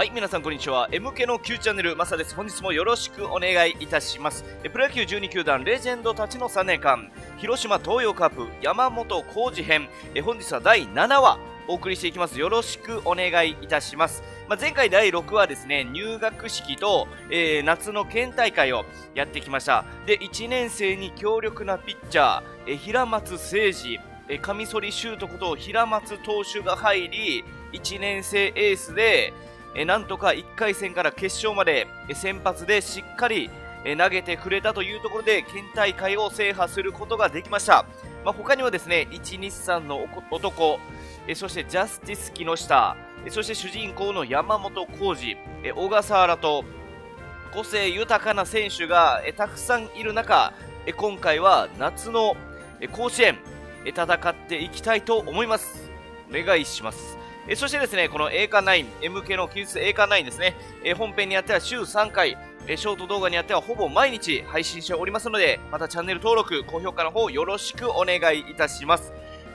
はい、皆さんこんにちは。MK の Q チャンネル、マサです。本日もよろしくお願いいたします。プロ野球12球団、レジェンドたちの3年間、広島東洋カープ、山本浩二編、本日は第7話、お送りしていきます。よろしくお願いいたします。前回第6話ですね、入学式と、夏の県大会をやってきました。で、1年生に強力なピッチャー、平松誠二、カミソリシュートこと平松投手が入り、1年生エースで、なんとか1回戦から決勝まで先発でしっかり投げてくれたというところで県大会を制覇することができました。他にはですね、123の男、そしてジャスティス木下、そして主人公の山本浩二、小笠原と個性豊かな選手がたくさんいる中、今回は夏の甲子園戦っていきたいと思います。お願いします。そしてですね、この AK9、MK の休日 AK9 ですね、本編にあっては週3回、ショート動画にあってはほぼ毎日配信しておりますので、またチャンネル登録、高評価の方よろしくお願いいたします。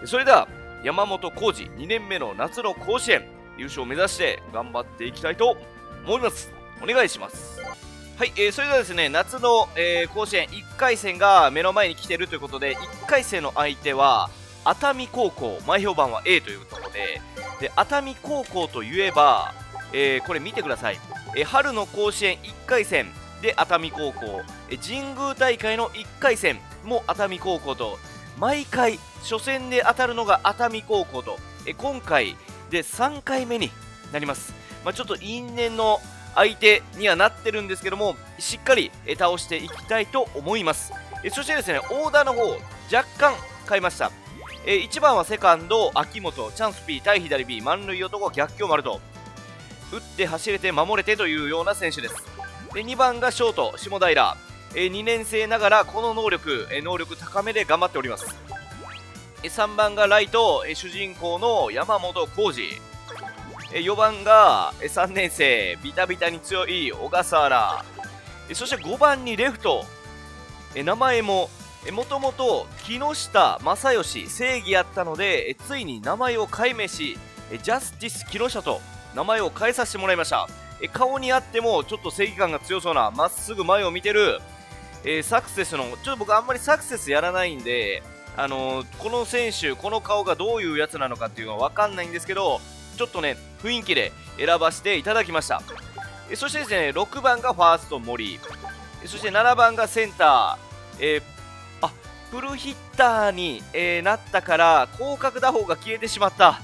それでは、山本浩二2年目の夏の甲子園、優勝を目指して頑張っていきたいと思います。お願いします。はい、それではですね、夏の、甲子園1回戦が目の前に来ているということで、1回戦の相手は、熱海高校、前評判は A ということで、熱海高校といえば、これ見てください、春の甲子園1回戦で熱海高校、神宮大会の1回戦も熱海高校と、毎回初戦で当たるのが熱海高校と、今回で3回目になります。ちょっと因縁の相手にはなってるんですけども、しっかり倒していきたいと思います。そしてですね、オーダーの方若干変えました。1番はセカンド、秋元、チャンス P 対左 B、満塁男、逆境丸と打って走れて守れてというような選手です。で、2番がショート、下平、2年生ながらこの能力高めで頑張っております。3番がライト、主人公の山本浩二、4番が3年生、ビタビタに強い小笠原、そして5番にレフト、名前ももともと木下正義正義やったので、ついに名前を改名し、ジャスティス木下と名前を変えさせてもらいました。顔にあってもちょっと正義感が強そうな、まっすぐ前を見てる、サクセスの、ちょっと僕あんまりサクセスやらないんで、この選手この顔がどういうやつなのかっていうのは分かんないんですけど、ちょっとね雰囲気で選ばせていただきました。そしてですね、6番がファースト森、そして7番がセンター、フルヒッターに、なったから広角打法が消えてしまった。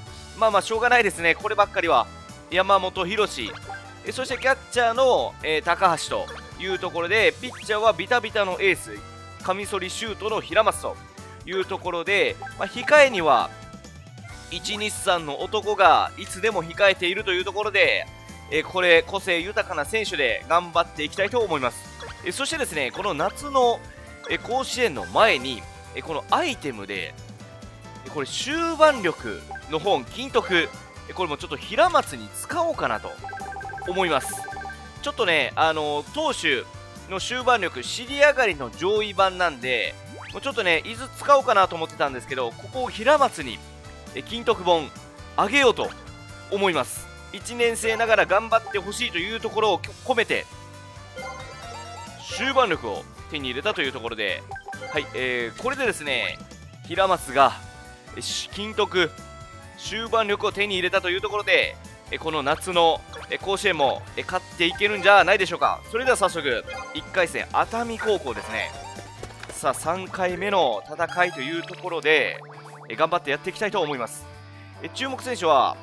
しょうがないですね、こればっかりは。山本博士、そしてキャッチャーの、高橋というところで、ピッチャーはビタビタのエースカミソリシュートの平松というところで、控えには123の男がいつでも控えているというところで、これ個性豊かな選手で頑張っていきたいと思います。そしてですね、この夏の甲子園の前にこのアイテムでこれ終盤力の本金徳、これもちょっと平松に使おうかなと思います。ちょっとね、投手の終盤力尻上がりの上位版なんで、もうちょっとね伊豆使おうかなと思ってたんですけど、ここを平松に金徳本あげようと思います。1年生ながら頑張ってほしいというところを込めて終盤力を手に入れたというところで、はい、これでですね、平松が金徳終盤力を手に入れたというところで、この夏の甲子園も勝っていけるんじゃないでしょうか。それでは早速1回戦熱海高校ですね。さあ3回目の戦いというところで頑張ってやっていきたいと思います。注目選手は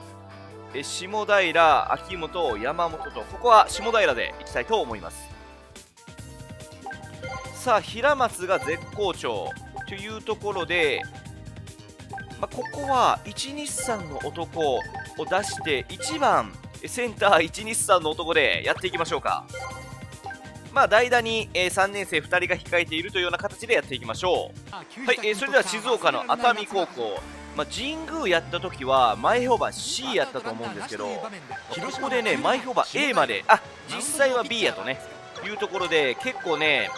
下平、秋元、山本と、ここは下平でいきたいと思います。さあ平松が絶好調というところで、ここは123の男を出して1番センター123の男でやっていきましょうか。代打に3年生2人が控えているというような形でやっていきましょう。はい、それでは静岡の熱海高校、神宮やった時は前評判 C やったと思うんですけど、ここでね前評判 A まで、実際は B やとねいうところで、結構ね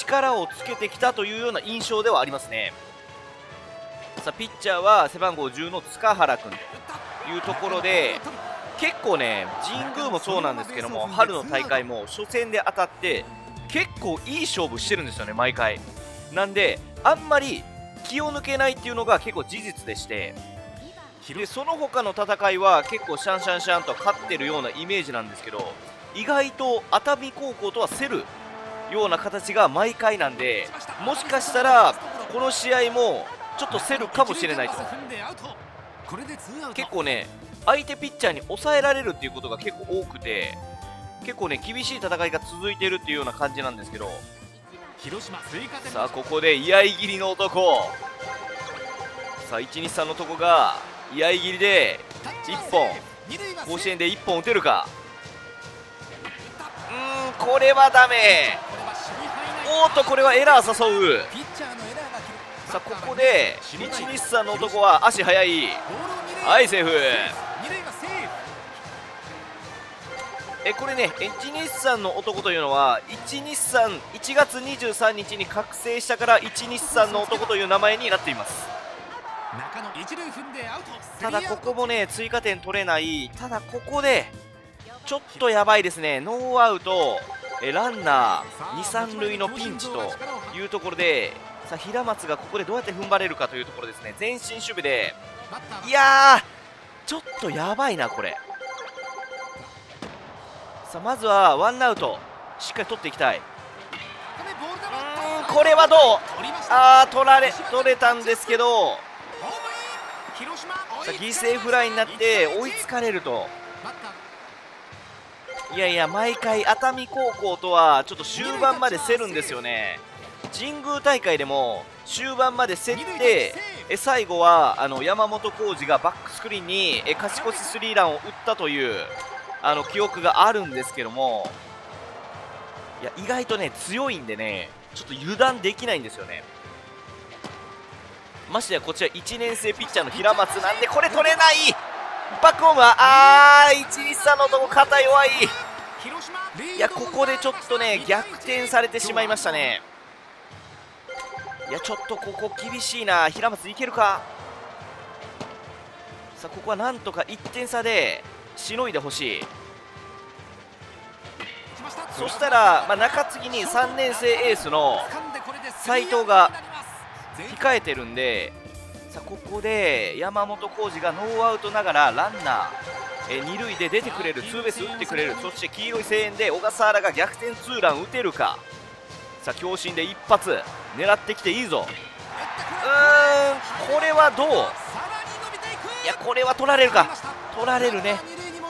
力をつけてきたというような印象ではありますね。さあピッチャーは背番号10の塚原君というところで、結構ね、神宮もそうなんですけども、春の大会も初戦で当たって結構いい勝負してるんですよね、毎回。なんであんまり気を抜けないっていうのが結構事実でして、でその他の戦いは結構シャンシャンシャンと勝ってるようなイメージなんですけど、意外と熱海高校とは競るような形が毎回なんで、もしかしたらこの試合もちょっと競るかもしれないと。結構ね、相手ピッチャーに抑えられるっていうことが結構多くて、結構ね厳しい戦いが続いてるっていうような感じなんですけど、さあここで居合斬りの男、さあ123のとこが居合斬りで1本、甲子園で1本打てるか。これはダメ。おっと、これはエラー誘う。さあここで123の男は足速い。はい、セーフ。これね、123の男というのは1月23日に覚醒したから123の男という名前になっています。ただここもね追加点取れない。ただここでちょっとやばいですね。ノーアウトランナー2、3塁のピンチというところで、さあ平松がここでどうやって踏ん張れるかというところですね。前進守備で、いやーちょっとやばいなこれ。さあまずはワンアウトしっかり取っていきたい。これはどう、取れたんですけど、さあ犠牲フライになって追いつかれると。いやいや、毎回熱海高校とはちょっと終盤まで競るんですよね。神宮大会でも終盤まで競って、最後は山本浩二がバックスクリーンに勝ち越しスリーランを打ったという記憶があるんですけども、いや意外とね強いんでね、ちょっと油断できないんですよね。ましてやこちら1年生ピッチャーの平松なんで、これ取れない。バックホームは123の男肩弱い。いやここでちょっとね逆転されてしまいましたね。いやちょっとここ厳しいな。平松いけるか。さあここはなんとか1点差でしのいでほしい。そしたら、中継ぎに3年生エースの斉藤が控えてるんで、さあここで山本浩二がノーアウトながらランナー2塁で出てくれる、ツーベース打ってくれる、そして黄色い声援で小笠原が逆転ツーラン打てるか。さあ強振で一発狙ってきていいぞ。これはどう、いやこれは取られるか。取られるね。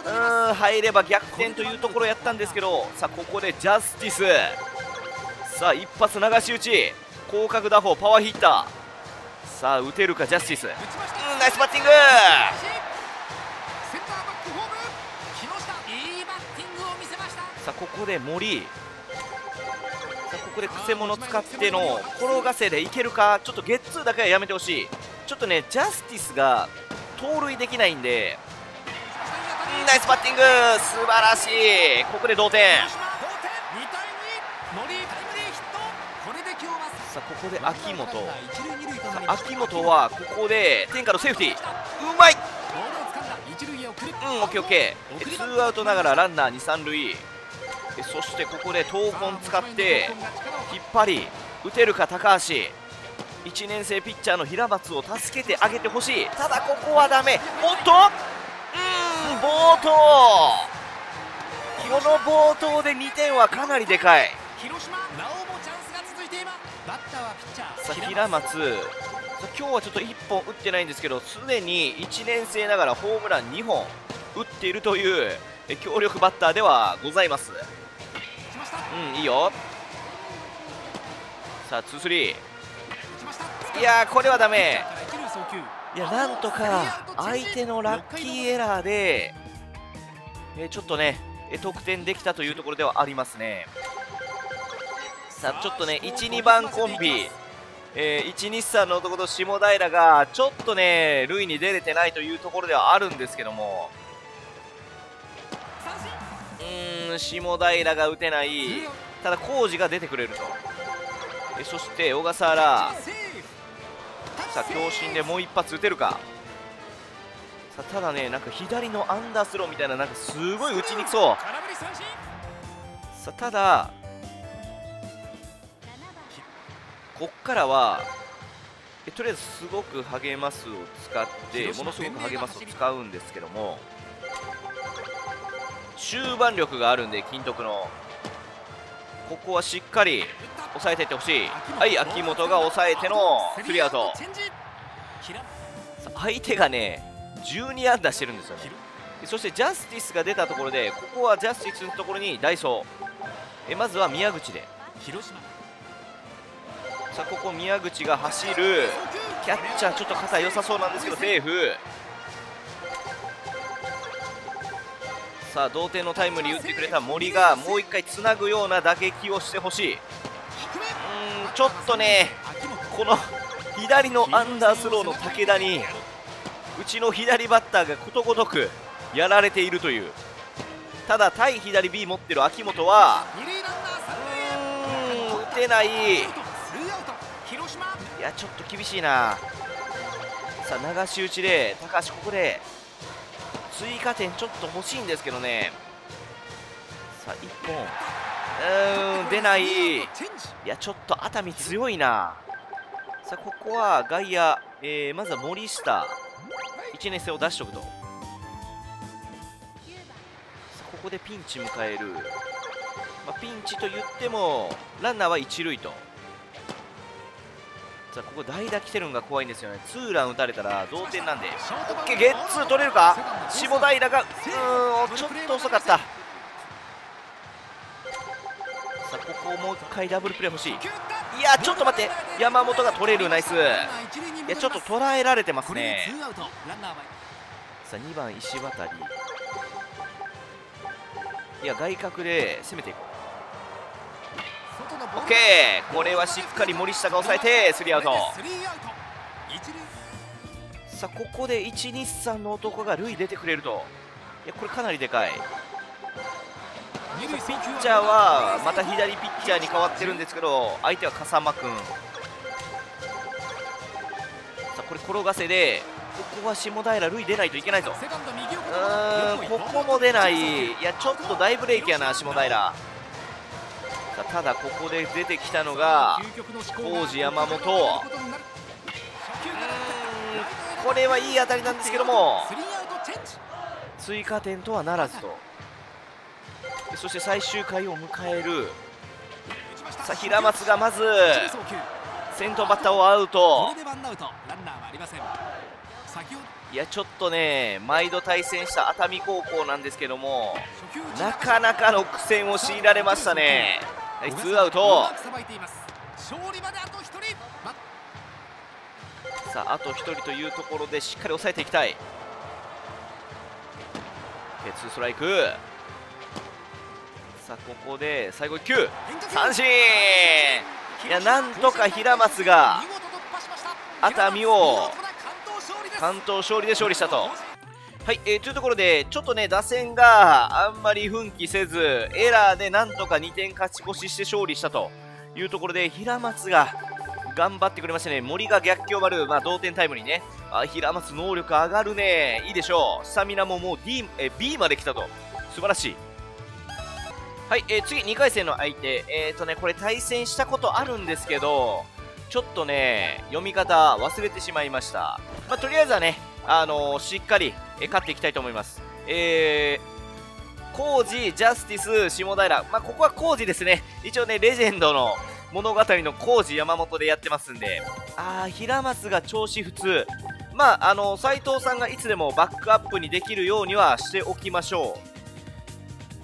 入れば逆転というところやったんですけど、さあここでジャスティス、さあ一発流し打ち、広角打法パワーヒッター、さあ打てるかジャスティス。ナイスバッティング。さあここで森、さあここでくせ者使っての転がせでいけるか。ちょっとゲッツーだけはやめてほしい。ちょっとねジャスティスが盗塁できないんで。ナイスバッティング、素晴らしい。ここで同点。さあここで秋元、秋元はここで天下のセーフティー、うまい。オッケーオッケー。ツーアウトながらランナー2、3塁、そしてここで闘魂使って引っ張り打てるか高橋。1年生ピッチャーの平松を助けてあげてほしい。ただここはダメ。おっと、暴投。この暴投で2点はかなりでかい。さあ平松、今日はちょっと1本打ってないんですけど、すでに1年生ながらホームラン2本打っているという強力バッターではございます。いいよ。さあ 2-3、 いやこれはダメ。いやなんとか相手のラッキーエラーでちょっとね得点できたというところではありますね。さあちょっとね 1,2 番コンビ、123の男と下平がちょっとね塁に出れてないというところではあるんですけども、下平が打てない、ただ浩二が出てくれると、そして小笠原、さあ強振でもう一発打てるか。さあただね、なんか左のアンダースローみたいな、なんかすごい打ちにくそう。さあただこっからはとりあえずすごく励ますを使ってものすごく励ますを使うんですけども、終盤力があるんで金徳のここはしっかり抑えていってほしい。はい、秋元が抑えてのスリーアウト。相手がね12アンダーしてるんですよね。そしてジャスティスが出たところで、ここはジャスティスのところにダイソー、まずは宮口で、さあここ宮口が走る、キャッチャーちょっと肩良さそうなんですけどセーフ。さあ同点のタイムリー打ってくれた森がもう1回つなぐような打撃をしてほしい。ちょっとね、この左のアンダースローの武田にうちの左バッターがことごとくやられているという。ただ対左 B 持ってる秋元は打てない。いやちょっと厳しいな。さあ流し打ちで高橋、ここで追加点ちょっと欲しいんですけどね。さあ1本出ない。いやちょっと熱海強いな。さあここは外野、まずは森下1年生を出しておくと。さあここでピンチ迎える、ピンチと言ってもランナーは一塁と。さあここ代打来てるのが怖いんですよね。ツーラン打たれたら同点なんで、オッケー、ゲッツー取れるか。下平がちょっと遅かった。さあここもう1回ダブルプレー欲しい。いやちょっと待って、山本が取れる、ナイス。いやちょっと捉えられてますね。さあ2番石渡、いや外角で攻めていこう。オッケー、これはしっかり森下が抑えてスリーアウト。さあここで123の男が塁出てくれると、いやこれかなりでかい。ピッチャーはまた左ピッチャーに変わってるんですけど、相手は笠間君。さあこれ転がせで、ここは下平塁出ないといけないぞ。ここも出ない。いやちょっと大ブレーキやな下平。ただここで出てきたのが当時山本。これはいい当たりなんですけども追加点とはならずと。そして最終回を迎える。さあ平松がまず先頭バッターをアウト。いやちょっとね、毎度対戦した熱海高校なんですけども、なかなかの苦戦を強いられましたね。ツーアウト。さああと1人というところでしっかり抑えていきたい。ツーストライク。さあここで最後1球三振。いやなんとか平松が熱海を完投勝利で勝利したと。はい、というところでちょっとね打線があんまり奮起せずエラーでなんとか2点勝ち越しして勝利したというところで、平松が頑張ってくれましたね。森が逆境丸、同点タイムにね。平松能力上がるね、いいでしょう。スタミナももう B まで来たと、素晴らしい。はい、次2回戦の相手、これ対戦したことあるんですけどちょっとね読み方忘れてしまいました。とりあえずはね、しっかり勝っていきたいと思います。コージ、ジャスティス、下平、ここはコージですね。一応ねレジェンドの物語のコージ山本でやってますんで、平松が調子普通、斎藤さんがいつでもバックアップにできるようにはしておきましょう。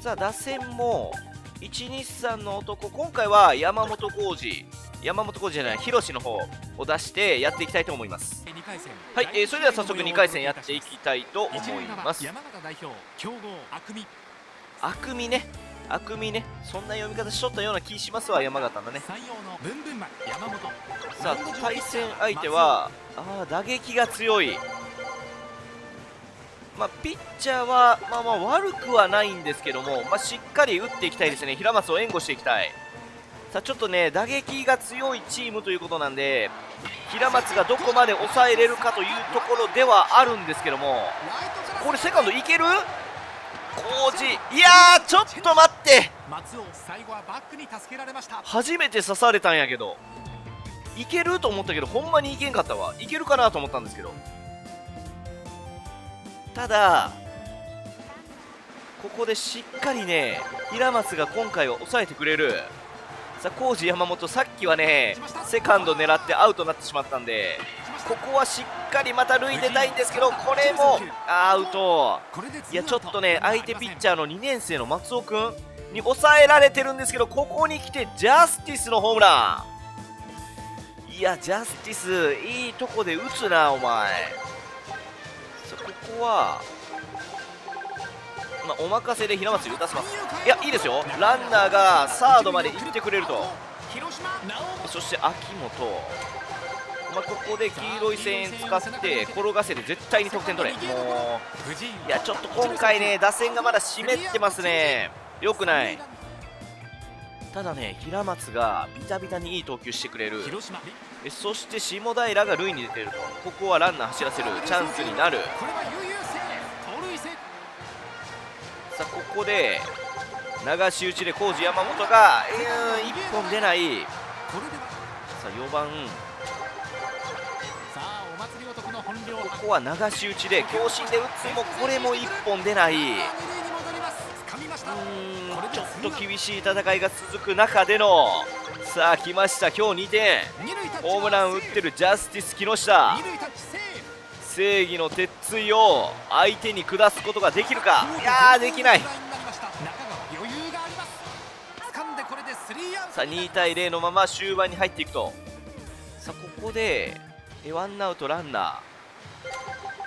さあ打線も123の男、今回は広志の方を出してやっていきたいと思います。はい、それでは早速2回戦やっていきたいと思います。あくみね、そんな読み方しとったような気しますわ、山形のね。さあ対戦相手は打撃が強い、ピッチャーは悪くはないんですけども、しっかり打っていきたいですね。平松を援護していきたい。さあちょっとね、打撃が強いチームということなんで、平松がどこまで抑えれるかというところではあるんですけども、これセカンドいける？浩二、いやー、ちょっと待って、初めて刺されたんやけど、いけると思ったけどほんまにいけんかったわ。いけるかなと思ったんですけど、ただここでしっかりね、平松が今回は抑えてくれる。さあ浩二、山本、さっきはねセカンド狙ってアウトになってしまったんで、ここはしっかりまた塁でないんですけど、これもアウト。いやちょっとね、相手ピッチャーの2年生の松尾君に抑えられてるんですけど、ここに来てジャスティスのホームラン。いやジャスティスいいとこで打つなお前。さあここは、まあ、お任せで平松に打たせます。いやいいですよ、ランナーがサードまで行ってくれると。そして秋元、まあ、ここで黄色い線使って転がせて絶対に得点取れ。もういやちょっと今回ね、打線がまだ湿ってますね、よくない。ただね、平松がビタビタにいい投球してくれる。そして下平が塁に出てると、ここはランナー走らせるチャンスになる。さあここで流し打ちで浩二、山本が1本出ない。さあ4番、ここは流し打ちで強振で打つも、これも1本出ない。ちょっと厳しい戦いが続く中での、さあ来ました、今日2点、ホームラン打ってるジャスティス木下、正義の鉄槌を相手に下すことができるか。いやーできない。さあ2対0のまま終盤に入っていくと。さあここでワンアウトランナ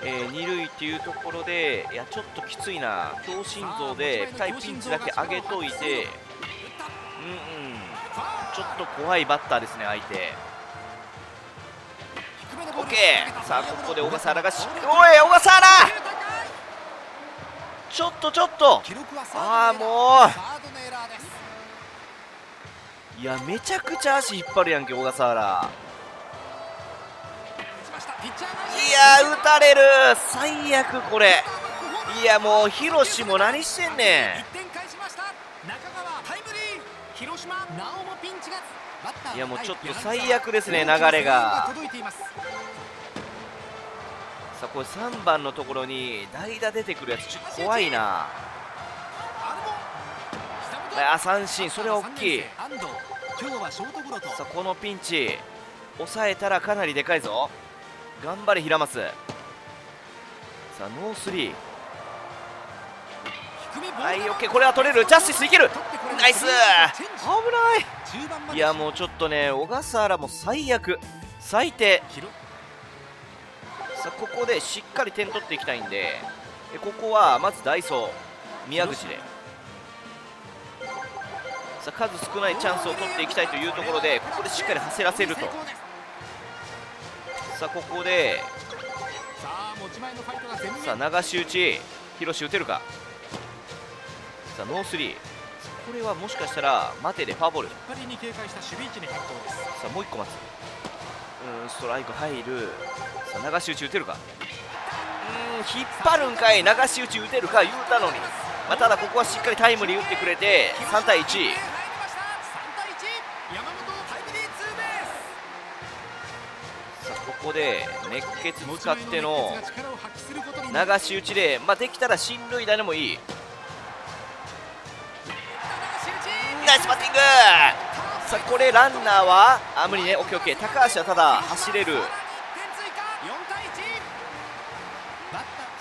ー、二塁っていうところで、いやちょっときついな、強心臓で2人ピンチだけ上げといて、ちょっと怖いバッターですね相手。オッケー。さあここで小笠原がし、おい小笠原、ちょっとああもう、いやめちゃくちゃ足引っ張るやんけ小笠原。いや打たれる、最悪これ。いやもう広島も何してんねん。いやもうちょっと最悪ですね、流れが。さあこれ3番のところに代打出てくるやつ、ちょっと怖いなあ。三振、それは大きい。さあこのピンチ抑えたらかなりでかいぞ。頑張れ平松。さあノースリー、はいオッケー、これは取れる。ジャスティスいける、ナイス。危ない。いやもうちょっとね、小笠原も最悪、最低。さあここでしっかり点取っていきたいんで、ここはまず代走宮口で、さあ数少ないチャンスを取っていきたいというところで、ここでしっかり走らせると。さあここで、さあ流し打ち、広志打てるか。さあノースリー、これはもしかしたら待てでファボル。さあもう1個待つ、ストライク入る。さあ流し打ち打てるか、引っ張るんかい、流し打ち打てるか言うたのに、ただここはしっかりタイムリー打ってくれて3対1。ここで熱血使っての流し打ちで、できたら進塁打でもいい。ナイスバッティング。さあこれランナーは無理ね。オッケーオッケー、高橋はただ走れる。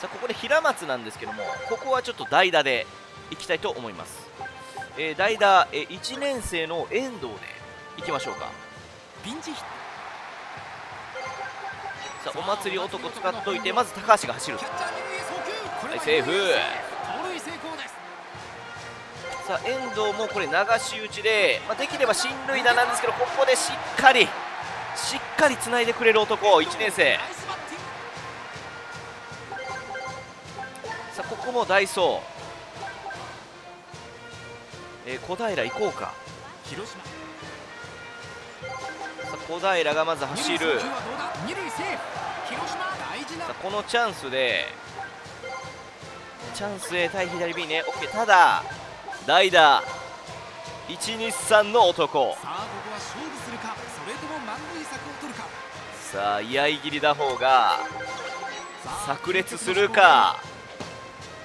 さあここで平松なんですけども、ここはちょっと代打でいきたいと思います。代打、1年生の遠藤でいきましょうか。ピンチヒット、お祭り男使っといて、まず高橋が走る。はいセーフ。さあ遠藤もこれ流し打ちで、できれば進塁打なんですけど、ここでしっかりつないでくれる男1年生。さあここも代走、小平行こうか。小平がまず走る。このチャンスでA 対左 B ね。オッケー。ただ代打123の男、さあ居合切り打法が炸裂するか。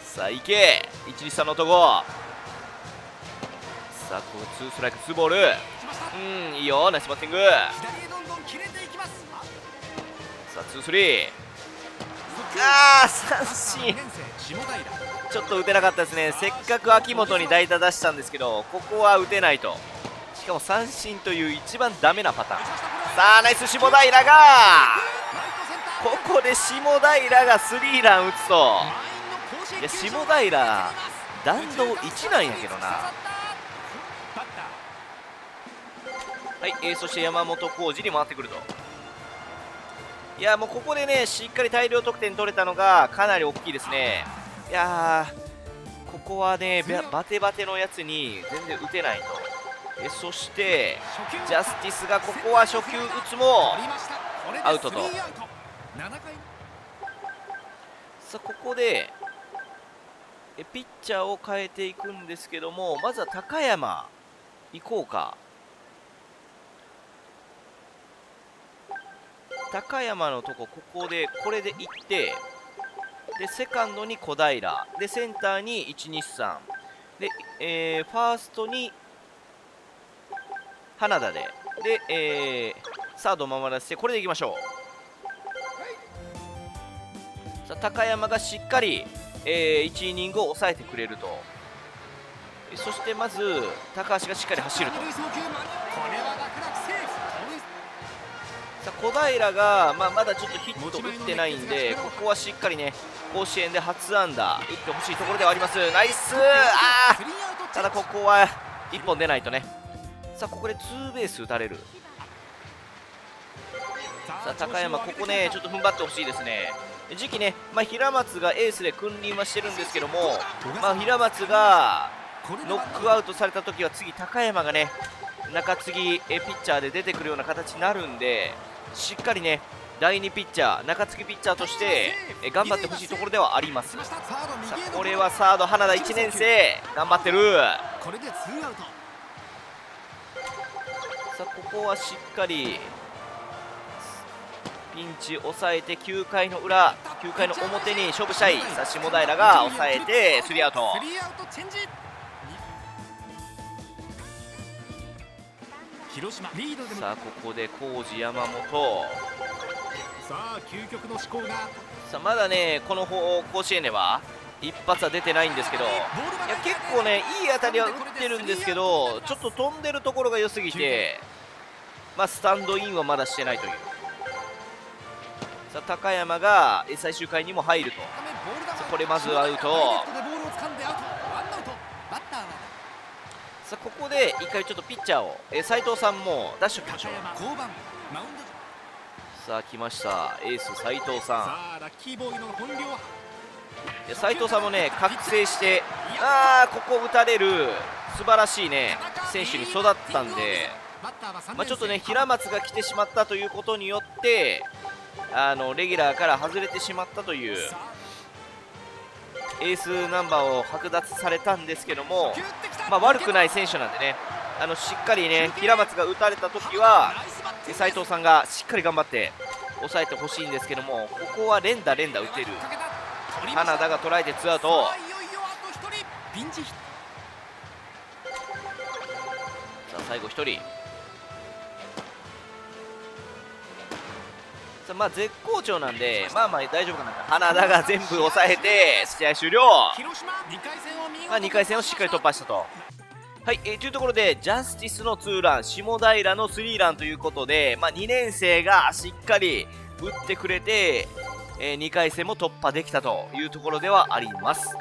さあ行け123の男。さあこの2ストライク2ボール、いいよ、ナイスバッティング。さあ2スリー、あー三振、ちょっと打てなかったですね。せっかく秋元に代打出したんですけど、ここは打てないと。しかも三振という一番ダメなパターン。さあナイス下平が、ここで下平がスリーラン打つと、いや下平弾道1なんやけどな。はい、そして山本浩二に回ってくると。いやもうここでねしっかり大量得点取れたのがかなり大きいですね。いやー、ここはねバテバテのやつに全然打てないと。そしてジャスティスがここは初球打つもアウトと。さあここでピッチャーを変えていくんですけども、まずは高山行こうか。高山のとこ、ここでこれで行って、でセカンドに小平で、センターに123で、ファーストに花田で、サードを守らせて、これでいきましょう。さあ高山がしっかり、1イニングを抑えてくれると。そしてまず高橋がしっかり走ると。さあ小平が、まだちょっとヒット打ってないんで、ここはしっかりね甲子園で初安打打ってほしいところではあります。ナイス。あー、ただここは1本出ないとね。さあここでツーベース打たれる。さあ高山、ここねちょっと踏ん張ってほしいですね。次期ね、平松がエースで君臨はしてるんですけども、平松がノックアウトされた時は次高山がね中継ぎピッチャーで出てくるような形になるんで、しっかりね第2ピッチャー中継ぎピッチャーとして頑張ってほしいところではあります。さあこれはサード花田1年生頑張ってる。さあここはしっかりピンチ抑えて、9回の裏9回の表に勝負したい。さあ下平が抑えてスリーアウト。さあここで浩二山本、さあまだねこの甲子園では一発は出てないんですけど、いや結構ねいい当たりは打ってるんですけど、ちょっと飛んでるところが良すぎて、スタンドインはまだしてないという。さあ高山が最終回にも入ると。これまずアウト。さあここで一回ちょっとピッチャーを斉藤さんも出しておきましょう。さあ来ました、エース斉藤さん。斉藤さんもね覚醒して、ああここ打たれる素晴らしいね選手に育ったんで、ちょっとね平松が来てしまったということによって、レギュラーから外れてしまったという、エースナンバーを剥奪されたんですけども、悪くない選手なんでね、しっかりね平松が打たれた時は斉藤さんがしっかり頑張って抑えてほしいんですけども、ここは連打打てる。花田が捉えてツーアウト。さあ最後1人。さあ絶好調なんで大丈夫かな。花田が全部抑えて試合終了。2回戦をしっかり突破したと。はい、というところでジャスティスのツーラン、下平のスリーランということで、2年生がしっかり打ってくれて、2回戦も突破できたというところではあります。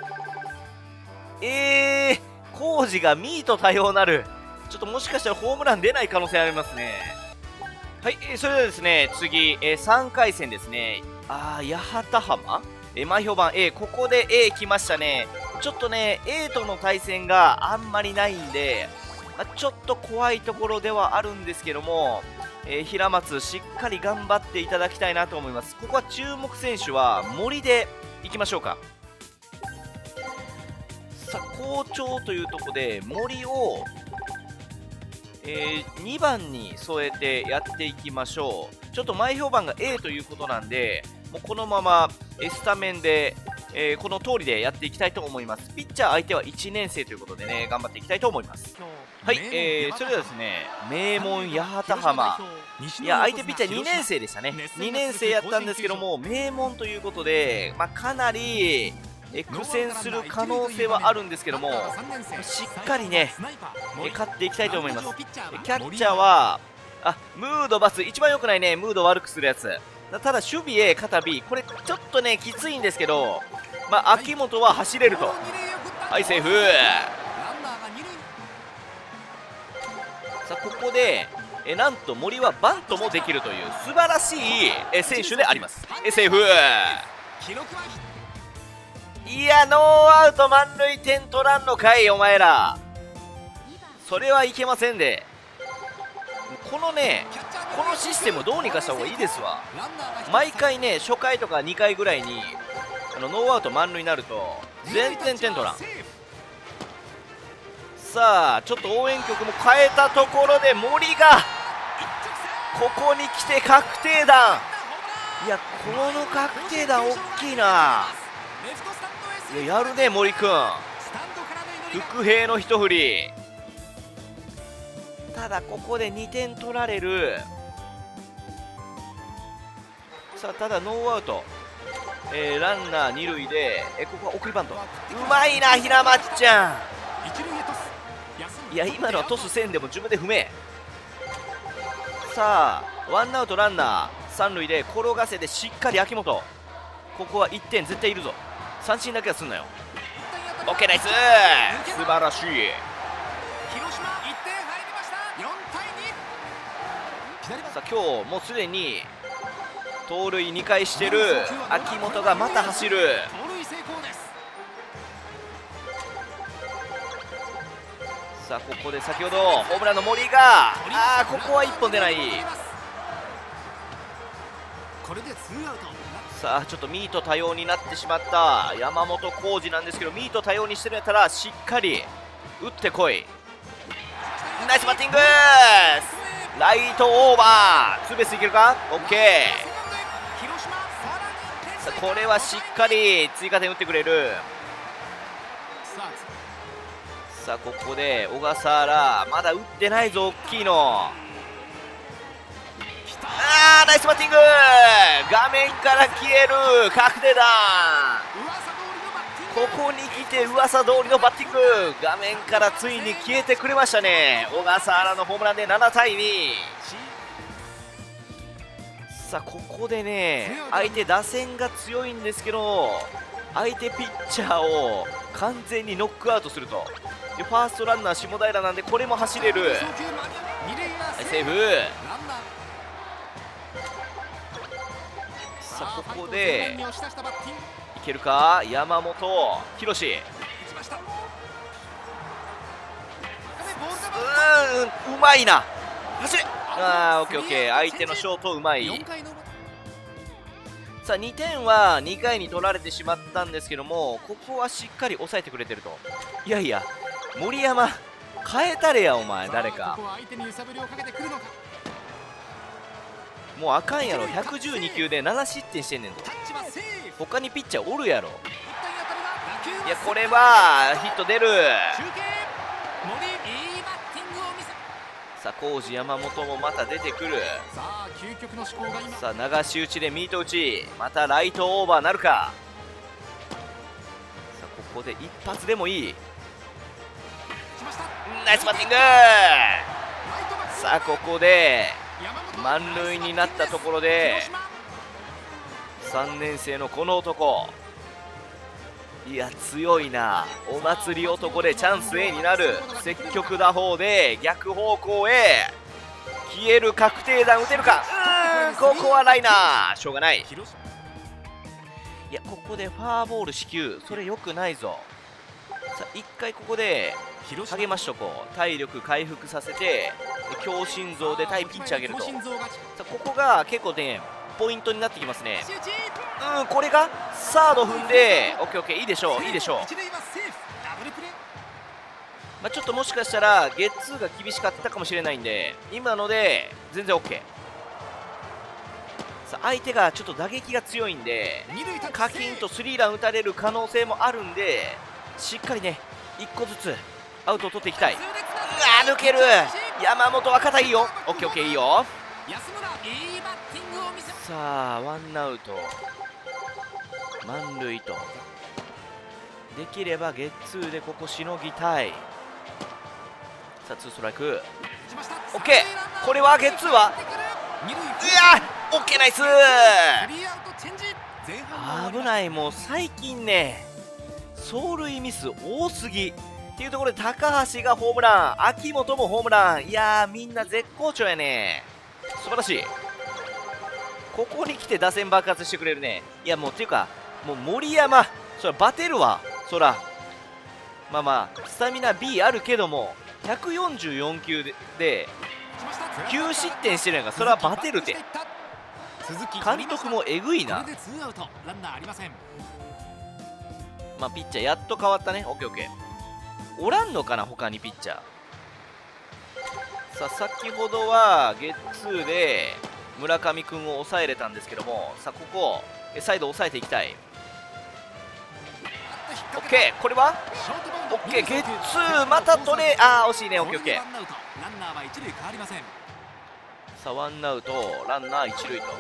浩二がミート多様なる、ちょっともしかしたらホームラン出ない可能性ありますね。はい、それではですね次、3回戦ですね。八幡浜前評判 A、 ここで A 来ましたね。ちょっとね A との対戦があんまりないんで、ちょっと怖いところではあるんですけども、平松しっかり頑張っていただきたいなと思います。ここは注目選手は森でいきましょうか。さあ好調というところで森を、2番に添えてやっていきましょう。ちょっと前評判が A ということなんでもうこのままスタメンで、この通りでやっていきたいと思います。ピッチャー相手は1年生ということでね、頑張っていきたいと思います。はい、それではですね、名門八幡浜、いや相手ピッチャー2年生でしたね。2年生やったんですけども名門ということで、まあ、かなり苦戦する可能性はあるんですけどもしっかりね勝っていきたいと思います。キャッチャーはムードバス、一番良くないね、ムード悪くするやつ。ただ守備 A、肩 B、これちょっとねきついんですけど、まあ、秋元は走れると。はい、セーフ。さあここでなんと森はバントもできるという素晴らしい選手であります。セーフ。いや、ノーアウト満塁点取らんのかいお前ら、それはいけませんで。このね、このシステムどうにかした方がいいですわ。毎回ね、初回とか2回ぐらいにノーアウト満塁になると全然点取らん。さあちょっと応援曲も変えたところで森がここに来て確定弾。いや、この確定弾大きいな。いや、やるね森くん、伏兵の一振り。ただここで2点取られる。さあただノーアウト、ランナー二塁で、ここは送りバント、うまいな平松ちゃん。いや、今のはトスせんでも自分で踏め。さあワンアウトランナー三塁で転がせて、しっかり秋元、ここは1点絶対いるぞ、三振だけはすんなよ。 OK ナイス、素晴らしい。さあ今日もうすでに盗塁2回してる秋元がまた走る。さあここで先ほどホームランの森が、ここは1本出ない。さあちょっとミート多用になってしまった山本浩二なんですけど、ミート多用にしてるんやったらしっかり打ってこい。ナイスバッティング、ライトオーバー、ツーベースいけるか。 OK、 さあこれはしっかり追加点打ってくれる。さあここで小笠原まだ打ってないぞ、大きいの。ナイスバッティング、画面から消える確定弾。ここに来て噂通りのバッティング、画面からついに消えてくれましたね。小笠原のホームランで7対2。さあここでね、相手打線が強いんですけど相手ピッチャーを完全にノックアウトすると。でファーストランナー下平なんでこれも走れる。セーフ。さあここでいけるか、山本博士。うまいな、走れ。オッケーオッケー、相手のショートうまい。さあ2点は2回に取られてしまったんですけども、ここはしっかり抑えてくれてると。いやいや森山変えたれやお前、誰かもうあかんやろ。112球で7失点してんねんぞ、他にピッチャーおるやろ。いやこれはヒット出る。さあ浩二山本もまた出てくる。さあ流し打ちでミート打ち、またライトオーバーなるか。さあここで一発でもいい、ナイスバッティング。さあここで満塁になったところで3年生のこの男、いや強いな、お祭り男でチャンス A になる、積極打法で逆方向へ消える確定弾打てるか。ここはライナー、しょうがない。いやここでファーボール四球、それ良くないぞ。さあ1回ここで励ましとこう、体力回復させて強心臓で対ピンチ上げると、さあここが結構ねポイントになってきますね。うん、これがサード踏んでオッケーオッケー、いいでしょういいでしょう。まあ、ちょっともしかしたらゲッツーが厳しかったかもしれないんで、今ので全然オッケー。相手がちょっと打撃が強いんでカキンとスリーラン打たれる可能性もあるんで、しっかりね1個ずつアウトを取っていきたい。うわ抜ける、山本は硬いよ。オッケーオッケー、いいよ。さあワンアウト満塁と、できればゲッツーでここしのぎたい。さあツーストライク、オッケー。これはゲッツーは、いやオッケー、ナイス。危ない、もう最近ね走塁ミス多すぎっていうところで、高橋がホームラン、秋元もホームラン、いやーみんな絶好調やね、素晴らしい。ここに来て打線爆発してくれるね。いやもうっていうか、もう森山そらバテるわ。そらまあまあスタミナ B あるけども144球で9失点してるやんか、そらバテるて。監督もえぐいな。まあピッチャーやっと変わったね。オッケーオッケー。おらんのかな他にピッチャー。さあ先ほどはゲッツーで村上君を抑えれたんですけども、さあここ再度抑えていきたい。オッケー、これはオッケー、ゲッツーまた取れ、ああ惜しいね。オッケーオッケー。さあワンアウトランナー一塁と、さ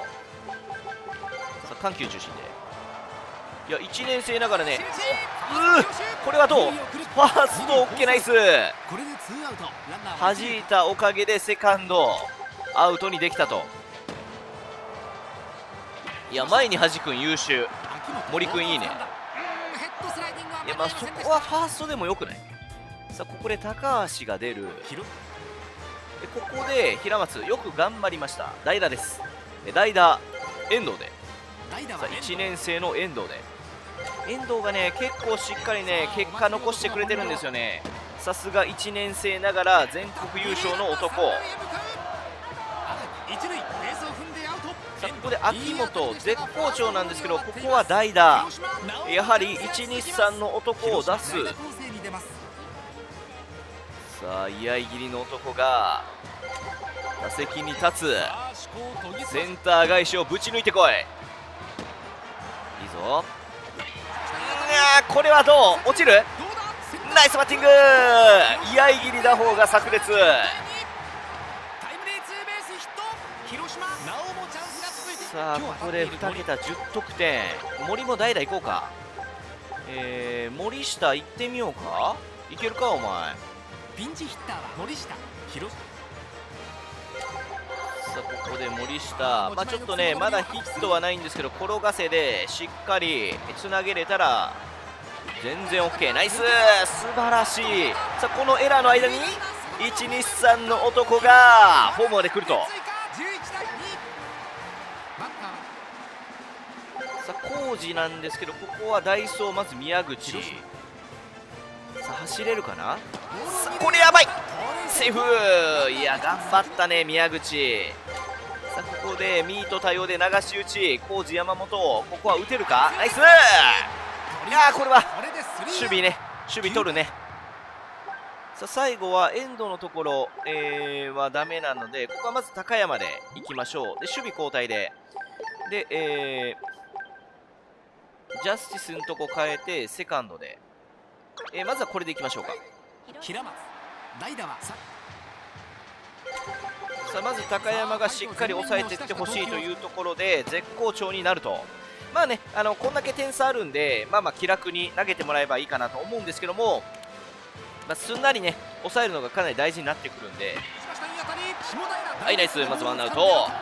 あ緩急中心で、いや1年生ながらね、これはどう、ファーストオッケー、ナイス。弾いたおかげでセカンドアウトにできたと。いや前に弾くん優秀、森くんいいね。いやまあそこはファーストでもよくない。さあここで高橋が出る。ここで平松よく頑張りました。代打です、代打遠藤で、さあ1年生の遠藤で、遠藤がね結構しっかりね結果残してくれてるんですよね。さすが1年生ながら全国優勝の男。さあここで秋元絶好調なんですけど、ここは代打、やはり123の男を出す。さあ居合切りの男が打席に立つ、センター返しをぶち抜いてこい、いいぞ。うわーこれはどう、落ちる、ナイスバッティング、居合切り打法が炸裂。さあここで2桁10得点、森も代打行こうか、森下行ってみようか、いけるかお前。ピンチヒッターは森下広。さあここで森下、まあ、ちょっとねまだヒットはないんですけど、転がせでしっかりつなげれたら全然 OK、 ナイス、素晴らしい。さあこのエラーの間に123の男がホームまで来ると。さあ浩二なんですけど、ここは代走まず宮口、さあ走れるかな、これやばい、セーフ。いや頑張ったね宮口。さあここでミート対応で流し打ち、浩二山本、ここは打てるか、ナイス。いやこれは守備ね、守備取るね。さあ最後は遠藤のところ、はダメなので、ここはまず高山でいきましょう。で守備交代で、で、ジャスティスのとこ変えてセカンドで、まずはこれでいきましょうか。平松代打は、さあまず高山がしっかり抑えていってほしいというところで、絶好調になると。まあね、こんだけ点差あるんで、まあまあ気楽に投げてもらえばいいかなと思うんですけども、まあ、すんなりね抑えるのがかなり大事になってくるんで、はいナイス。まずワンアウト、は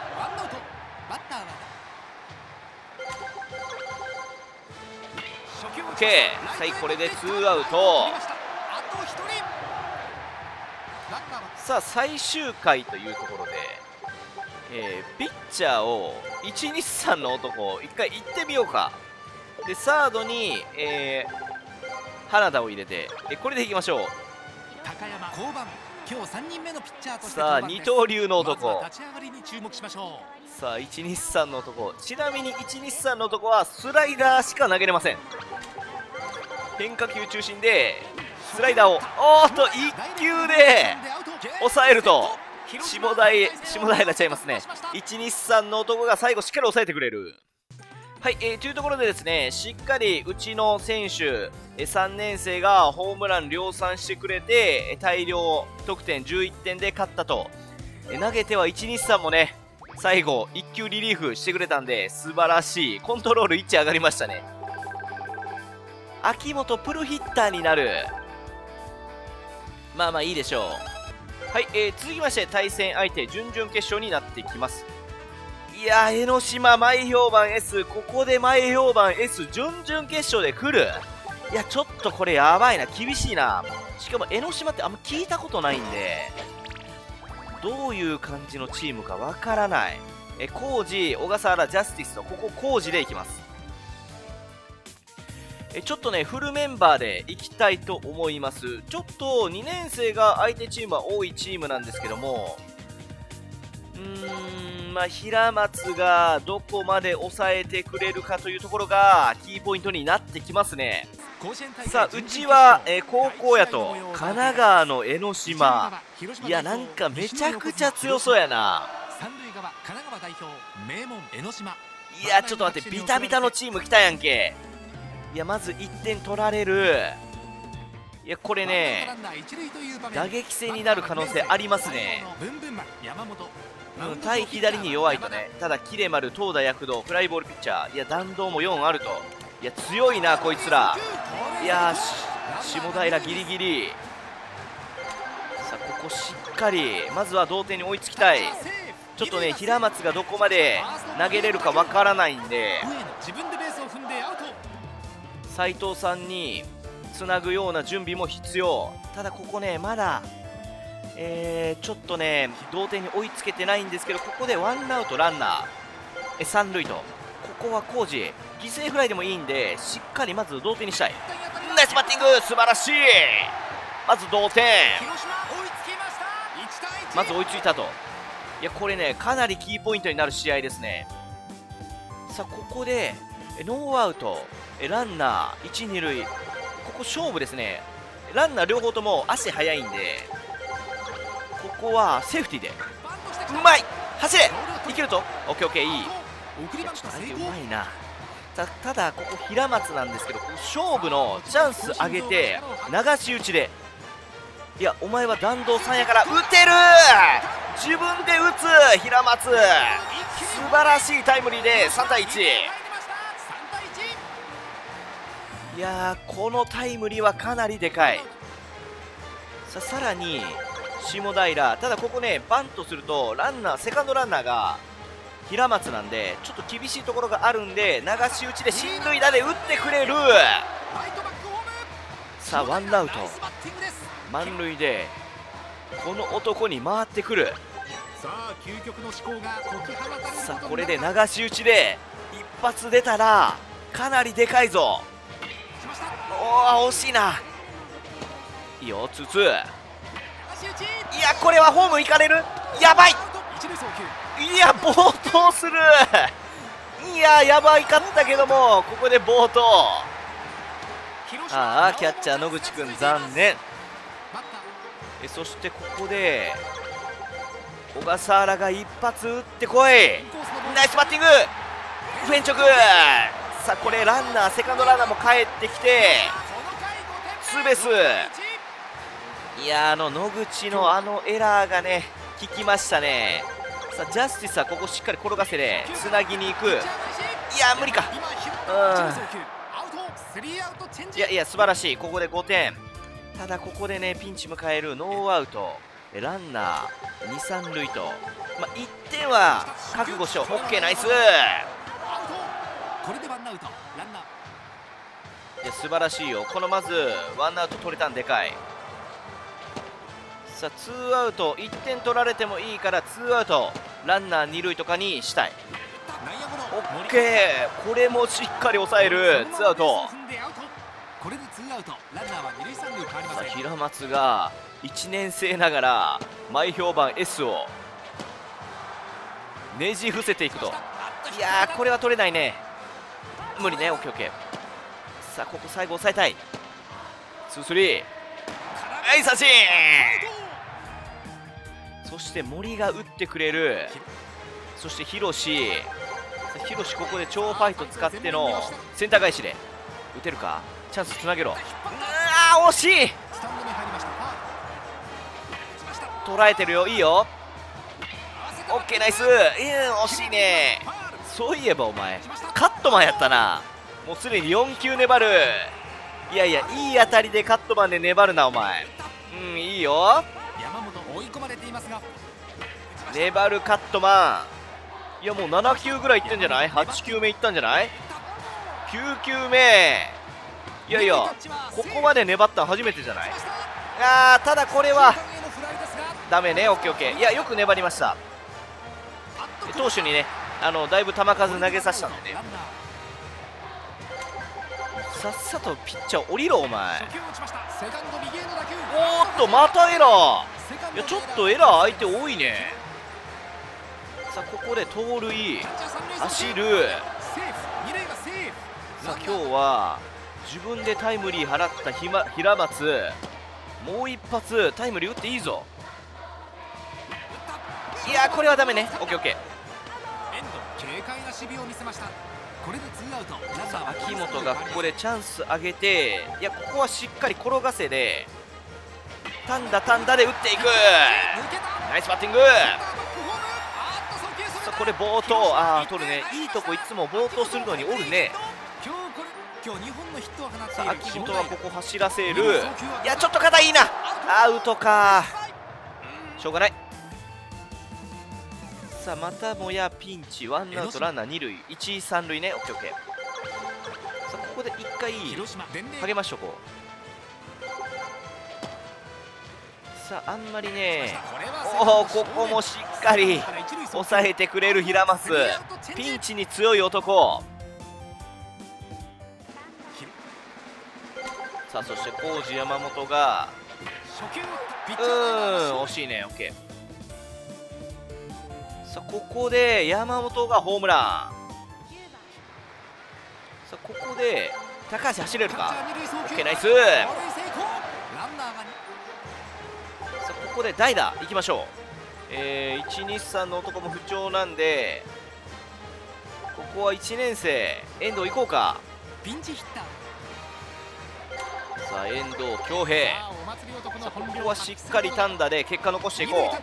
い、これでツーアウト。さあ最終回というところで、ピッチャーを123の男1回行ってみようか。でサードに、花田を入れて、これでいきましょう。高山降板、今日3人目のピッチャーとしてさあ二刀流の男、立ち上がりに注目しましょう。さあ123の男、ちなみに123の男はスライダーしか投げれません。変化球中心でスライダーをおーっと1球で抑えると下平になっちゃいますね。123の男が最後しっかり抑えてくれる。はい、というところでですね、しっかりうちの選手、3年生がホームラン量産してくれて大量得点11点で勝ったと。投げては123もね最後1球リリーフしてくれたんで素晴らしい。コントロール1上がりましたね。秋元プロヒッターになる、まあまあいいでしょう。はい、続きまして対戦相手準々決勝になってきます。いやー、江ノ島前評判 S、 ここで前評判 S 準々決勝で来る。いやちょっとこれやばいな、厳しいな。しかも江ノ島ってあんま聞いたことないんでどういう感じのチームかわからない。コージ、小笠原、ジャスティスとここコージでいきます。ちょっとねフルメンバーでいきたいと思います。ちょっと2年生が相手チームは多いチームなんですけども、まあ、平松がどこまで抑えてくれるかというところがキーポイントになってきますね。さあうちは、高校やと神奈川の江ノ島、いやなんかめちゃくちゃ強そうやな。いやちょっと待って、ビタビタのチーム来たやんけ。いやまず1点取られる。いやこれね打撃戦になる可能性ありますね。対左に弱いとね。ただキレ丸、東田、躍動、フライボールピッチャー、いや弾道も4あると。いや強いなこいつら。いや下平ギリギリ。さあここしっかりまずは同点に追いつきたい。ちょっとね平松がどこまで投げれるかわからないんで斉藤さんにつなぐような準備も必要。ただここねまだちょっとね同点に追いつけてないんですけど、ここでワンアウトランナー三塁と、ここは浩二犠牲フライでもいいんでしっかりまず同点にしたい。ナイスバッティング、素晴らしい。まず同点、まず追いついたと。いやこれねかなりキーポイントになる試合ですね。さあここでノーアウトランナー一二塁、ここ勝負ですね。ランナー両方とも足速いんでここはセーフティーでうまい、走れいけると。オッケーオッケー、いい。ちょっと相手うまいな。ただここ平松なんですけど、勝負のチャンス上げて流し打ちで、いやお前は弾道3やから打てる、自分で打つ平松、素晴らしいタイムリーで3対1。いやこのタイムリーはかなりでかい。さらに下平、ただここねバントするとランナーセカンドランナーが平松なんでちょっと厳しいところがあるんで流し打ちで進塁打で打ってくれる。さあワンアウト満塁でこの男に回ってくる。さあこれで流し打ちで一発出たらかなりでかいぞ。おー惜しいな。いいよツーツー。いやこれはホーム行かれる、やばい。いや暴投する、いややばいかったけどもここで暴投。ああキャッチャー野口君残念。そしてここで小笠原が一発打ってこい、ナイスバッティングフェンチョク。さあこれランナーセカンドランナーも帰ってきてツーベース。いや野口のエラーがね効きましたね。さあジャスティスはここしっかり転がせでつなぎに行く。いや無理か、いや素晴らしい。ここで5点。ただここでねピンチ迎えるノーアウトランナー2、3塁と、まあ、1点は覚悟しよう。オッケーナイス。いや素晴らしいよ、このまずワンアウト取れたんでかい。さあツーアウト1点取られてもいいからツーアウトランナー2塁とかにしたい。オッケー、これもしっかり抑える。ツーアウト。さあ平松が1年生ながら前評判 S をねじ伏せていくと、いやーこれは取れないね、無理ね。 OKOK。 さあここ最後抑えたい。2-3、はい三振。そして森が打ってくれる。そしてヒロシ、ここで超ファイト使ってのセンター返しで打てるか。チャンスつなげろ。あー惜しい、捉えてるよ、いいよ。 OK ナイス。惜しいね。そういえばお前カットマンやったな。もうすでに4球粘る。いやいや、いい当たりでカットマンで粘るなお前。うん、いいよ。粘るカットマン。いやもう7球ぐらいいってんじゃない？ 8 球目いったんじゃない？ 9 球目。いやいや、ここまで粘ったの初めてじゃない？あー、ただこれはダメね。 OKOK。 いやよく粘りました。投手にね、だいぶ球数投げさせたんでね。さっさとピッチャー降りろお前。おーっと、またエラー。いやちょっとエラー相手多いね。さあここで盗塁、走る。さあ今日は自分でタイムリー放った平松、もう一発タイムリー打っていいぞ。いやこれはダメね。 OKOK。 軽快な守備を見せました。これでツーアウト。さあ秋元がここでチャンス上げて、いやここはしっかり転がせで単打で打っていく。ナイスバッティング。さあこれ暴投、ああ取るね。いいとこいつも暴投するのにおるね。さあ秋元はここ走らせる。いやちょっと肩いいな。アウトか、しょうがない。さあまたもやピンチ。ワンアウトランナー2塁1、3塁ね。 OKOK。 さあここで1回励ましとこう。さああんまりね、おおここもしっかり抑えてくれる平松。ピンチに強い男。さあそして浩二山本が惜しいね。 OK。ここで山本がホームラン。さあここで高橋走れるか。 OK ナイス。さあここで代打いきましょう。123の男も不調なんで、ここは1年生遠藤いこうか。さあ遠藤恭平、ここはしっかり単打で結果残していこう。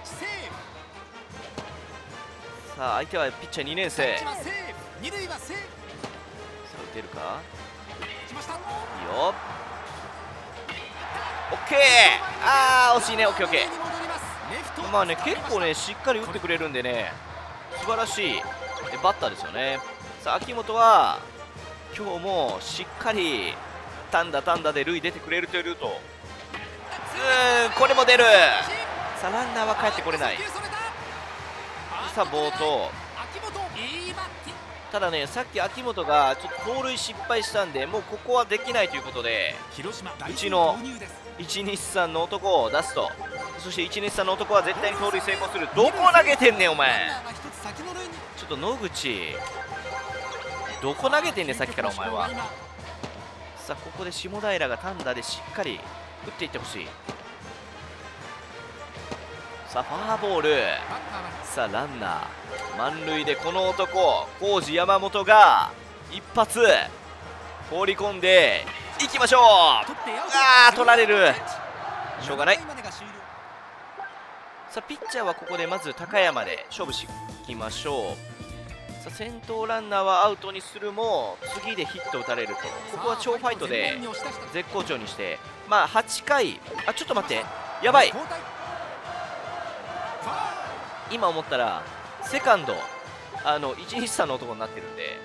さあ相手はピッチャー2年生。さあ打てるか。いいよ。 OK。 ああ惜しいね。 OKOK。 まあね結構ねしっかり打ってくれるんでね、素晴らしいバッターですよね。さあ秋元は今日もしっかり単打で塁出てくれるというルート。これも出る。さあランナーは帰ってこれない。さあ暴投。ただねさっき秋元がちょっと盗塁失敗したんで、もうここはできないということで、うちの123の男を出すと。そして123の男は絶対に盗塁成功する。どこ投げてんねんお前。ちょっと野口どこ投げてんねんさっきからお前は。さあここで下平が単打でしっかり打っていってほしい。さあファーボール。さあランナー満塁でこの男浩二山本が一発放り込んでいきましょう。あー取られる、しょうがない。さあピッチャーはここでまず高山で勝負していきましょう。さあ先頭ランナーはアウトにするも次でヒット打たれると、ここは超ファイトで絶好調にして、まあ8回あちょっと待ってやばい。今思ったらセカンド123の男になってるんで、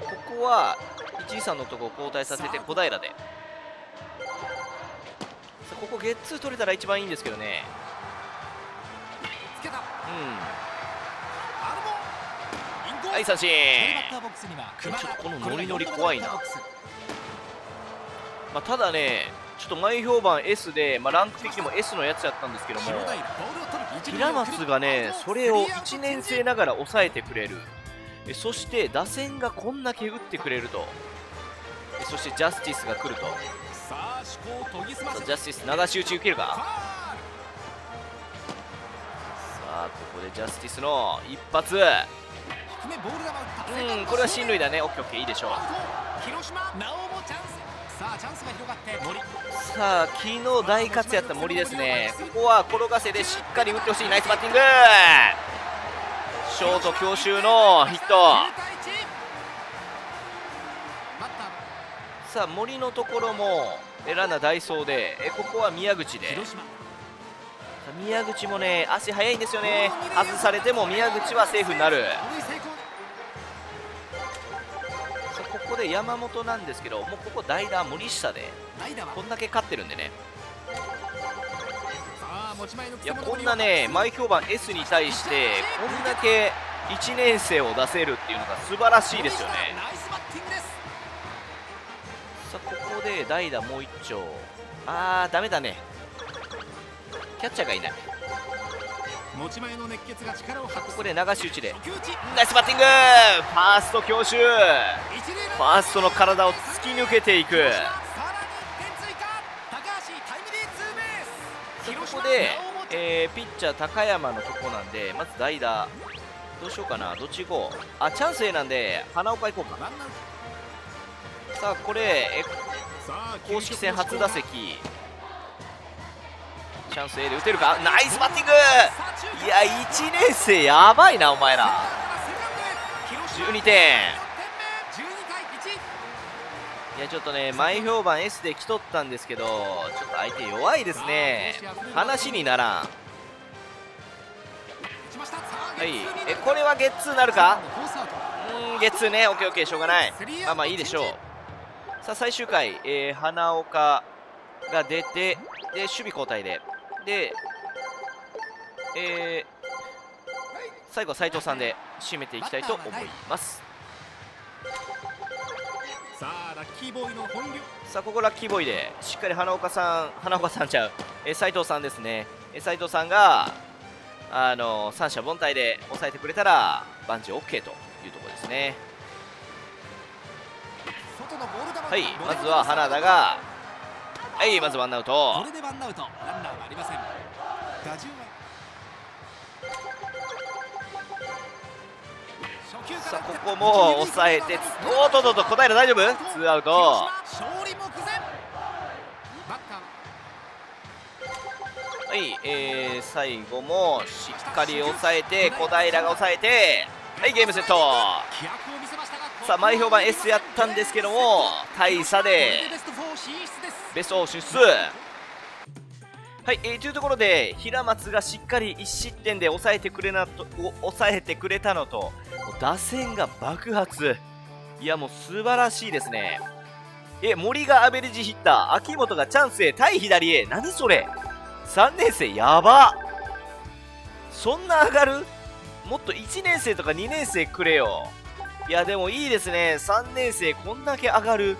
ここは123の男を交代させて小平で。さあここゲッツー取れたら一番いいんですけどね。うん、はい三振。ちょっとこのノリノリ怖いな。まあ、ただねちょっと前評判 S で、ランク的にも S のやつやったんですけども、平松がねそれを1年生ながら抑えてくれる、そして打線がこんだけ打ってくれると、そしてジャスティスが来ると、ジャスティス流し打ち受けるか。さあここでジャスティスの一発、これは進塁だね。オッケーオッケー、いいでしょう。さあ昨日大活躍やった森ですね。ここは転がせでしっかり打ってほしい。ナイスバッティング、ショート強襲のヒット。さあ森のところもランナー代走で、ここは宮口で、宮口もね足速いんですよね。外されても宮口はセーフになる。ここで山本なんですけど、もうここ代打森下でこんだけ勝ってるんでね。いやこんなね前評判 S に対してこんだけ1年生を出せるっていうのが素晴らしいですよね。さあここで代打もう一丁、ダメだね、キャッチャーがいない。ここで流し打ちでナイスバッティング、ファースト強襲、ファーストの体を突き抜けていく。ここで、ピッチャー高山のとこなんで、まず代打どうしようかな、どっち行こう、チャンス A なんで花岡行こうか。さあこれ、公式戦初打席チャンス A で打てるか。ナイスバッティング、いや1年生やばいなお前ら、12点。いやちょっとね前評判 S で来とったんですけど、ちょっと相手弱いですね、話にならん。はい、これはゲッツーなるか。ゲッツーね、オッケーオッケー、しょうがない、まあいいでしょう。さあ最終回、花岡が出て、で守備交代で、で、最後は斉藤さんで締めていきたいと思います。さあここラッキーボーイでしっかり花岡さんちゃう、斉藤さんですね、斉藤さんが三者凡退で抑えてくれたら万事 OK というところですね。はい、まずは花田が、はい、まずワンアウト。これでワンアウト、ランナーはありません。打順はさあここも抑えて、おっとっとっと、答える大丈夫、ツーアウト。はい、最後もしっかり抑えて、小平が抑えて、はい、ゲームセット。さあ前評判 S やったんですけども、大差でベスト4進出。はい、というところで平松がしっかり1失点で抑えてくれたのと、打線が爆発、いやもう素晴らしいですね。森がアベレージヒッター、秋元がチャンスへ対左へ、何それ3年生やば、そんな上がる、もっと1年生とか2年生くれよ。いやでもいいですね、3年生こんだけ上がる、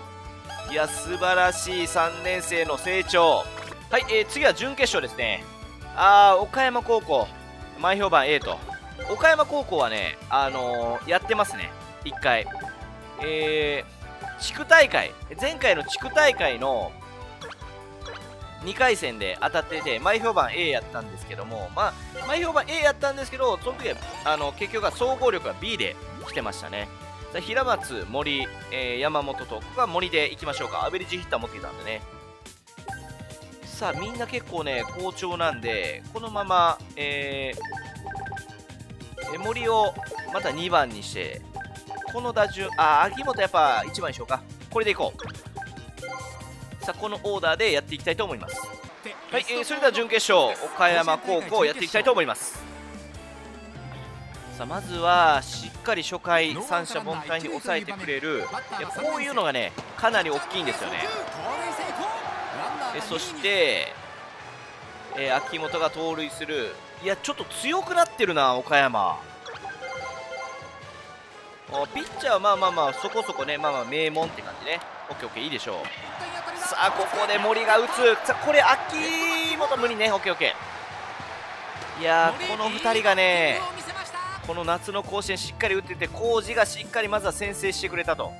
いや素晴らしい3年生の成長。はい、次は準決勝ですね。岡山高校前評判 A と、岡山高校はねやってますね1回、地区大会、前回の地区大会の2回戦で当たってて前評判 A やったんですけども、前評判 A やったんですけど、その時は結局は総合力が B で来てましたね。平松、森、山本と、ここは森でいきましょうか。アベレージヒッター持ってきたんでね。さあみんな結構ね好調なんで、このまま、森をまた2番にして、この打順、秋元やっぱ1番でしょうか、これでいこう。さあこのオーダーでやっていきたいと思います。はい、それでは準決勝岡山高校をやっていきたいと思います。さあまずはしっかり初回三者凡退に抑えてくれる、こういうのがねかなり大きいんですよね。そして、秋元が盗塁する。いやちょっと強くなってるな岡山、ピッチャーはそこそこね、名門って感じね。オッケーオッケー、いいでしょう。。あ、ここで森が打つ。これ秋元無理ね。オッケーオッケー。いやー、この2人がね、この夏の甲子園しっかり打ってて、浩二がしっかりまずは先制してくれたと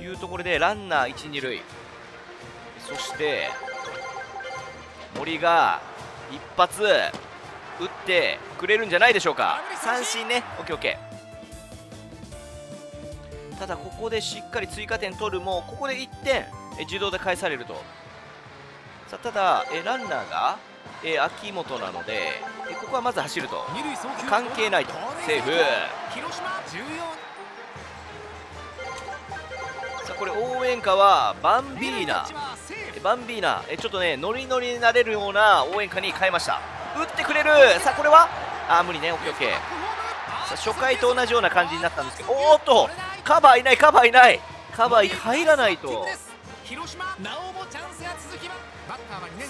いうところで、ランナー1、2塁、そして森が一発打ってくれるんじゃないでしょうか。三振ね。オッケーオッケー。ただここでしっかり追加点取るも、ここで1点自動で返されると。さあ、ただランナーが秋元なので、ここはまず走ると関係ないと。セーフ。さあ、これ応援歌はバンビーナ、バンビーナ、ちょっとねノリノリになれるような応援歌に変えました。打ってくれる。さあ、これはあー無理ね。オッケーオッケー。さあ、初回と同じような感じになったんですけど、おーっと、カバーいない、カバーいない、カバー入らないと。さ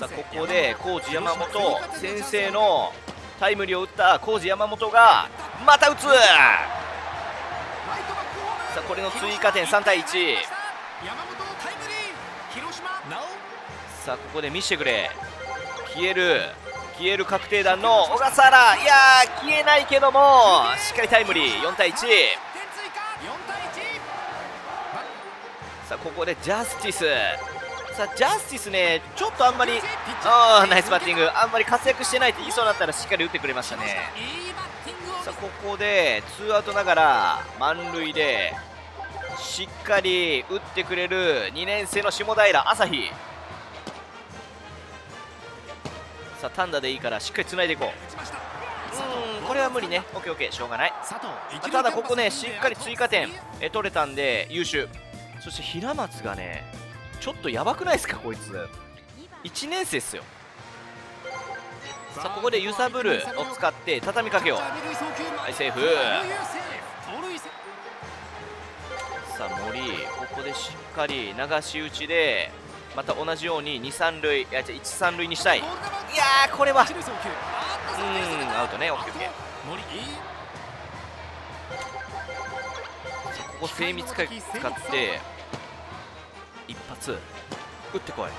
あ、ここで浩二山本先制のタイムリーを打った浩二山本がまた打つ。さあ、これの追加点3対1。さあ、ここで見せてくれ。消える、消える確定弾の小笠原。いやー、消えないけどもしっかりタイムリー、4対1。さあ、ここでジャスティス。さあ、ジャスティスね、ちょっとあんまり、あー、ナイスバッティング、あんまり活躍してないって言いそうだったらしっかり打ってくれましたね。さあ、ここでツーアウトながら満塁でしっかり打ってくれる2年生の下平朝日。さあ、単打でいいからしっかりつないでいこう。これは無理ね。オッケーオッケー、しょうがない。ただここね、しっかり追加点取れたんで優秀。そして平松がね、ちょっとやばくないですか、こいつ1年生っすよ。さあ、ここで揺さぶるを使って畳みかけよう。はい、セーフ。さあ、森、ここでしっかり流し打ちでまた同じように2、3塁、いや、1、3塁にしたい。いやー、これはアウトね。オッケーオッケー。ここ精密回避使って一発打ってこい。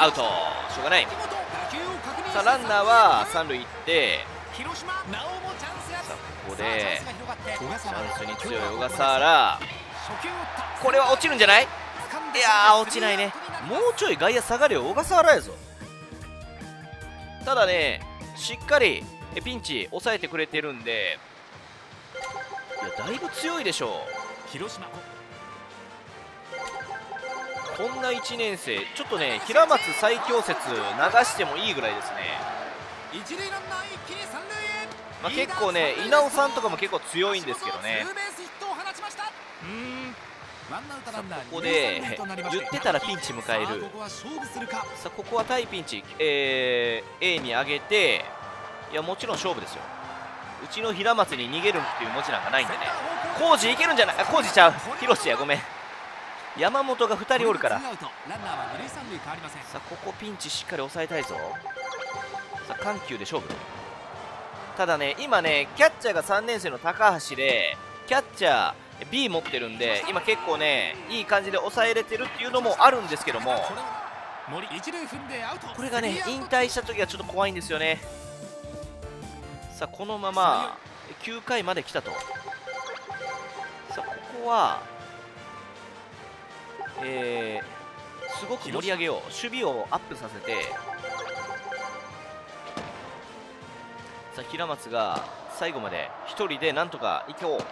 アウト、しょうがない。さあ、ランナーは三塁行って、さあ、ここでチャンスに強い小笠原。これは落ちるんじゃない？いやー、落ちないね。もうちょい外野下がるよ、小笠原やぞ。ただね、しっかりピンチ抑えてくれてるんで、いや、だいぶ強いでしょう、広島。こんな1年生、ちょっとね、平松最強説流してもいいぐらいですね。まあ、結構ね、稲尾さんとかも結構強いんですけどね。ここで言ってたらピンチ迎える。さあ、ここは対ピンチ、A に上げて、いや、もちろん勝負ですよ。うちの平松に逃げるっていう文字なんかないんでね。浩二いけるんじゃない？浩二ちゃう、広志や、ごめん。山本が2人おるから。さあ、ここピンチしっかり抑えたいぞ。さあ、緩急で勝負。ただね、今ね、キャッチャーが3年生の高橋で、キャッチャー B 持ってるんで、今結構ね、いい感じで抑えれてるっていうのもあるんですけども、これがね、引退した時はちょっと怖いんですよね。さあ、このまま9回まで来たと。さあ、ここは、すごく盛り上げよう、守備をアップさせて。さあ、平松が最後まで1人でなんとか行こう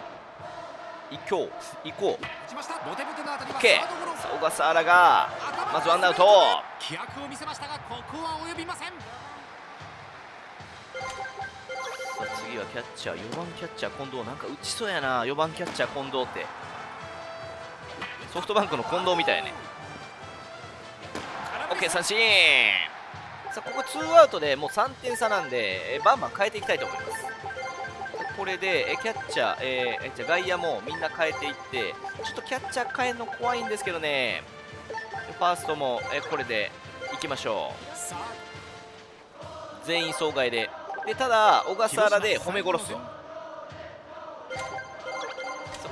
OK。 さあ、小笠原がまずワンアウト。気迫を見せましたが、ここは及びません。次はキャッチャー、4番キャッチャー近藤、なんか打ちそうやな。4番キャッチャー近藤って、ソフトバンクの近藤みたいね。 OK、 三振。さあ、ここツーアウトでもう3点差なんで、バンバン変えていきたいと思います。これでキャッチャー、外野もみんな変えていって、ちょっとキャッチャー変えるの怖いんですけどね。ファーストもこれでいきましょう。全員総外でで、ただ小笠原で褒め殺すよ。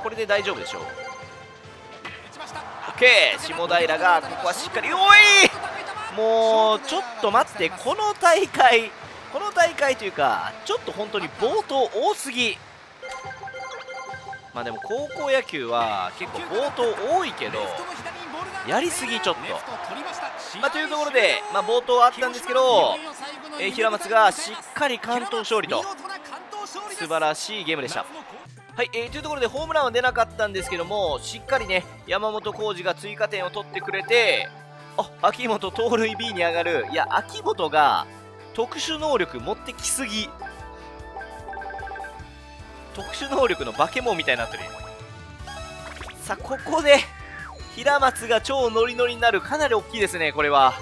これで大丈夫でしょう。OK、 下平がここはしっかり、おいもうちょっと待って、この大会というかちょっと本当に暴投多すぎ。まあでも高校野球は結構暴投多いけどやりすぎちょっと、まあ、というところで、まあ、暴投はあったんですけど、平松がしっかり完投勝利と素晴らしいゲームでした。はい、というところでホームランは出なかったんですけども、しっかりね山本浩二が追加点を取ってくれて、あ、秋元盗塁 B に上がる。いや秋元が特殊能力持ってきすぎ、特殊能力の化け物みたいになってる。さあここで平松が超ノリノリになる。かなり大きいですねこれは。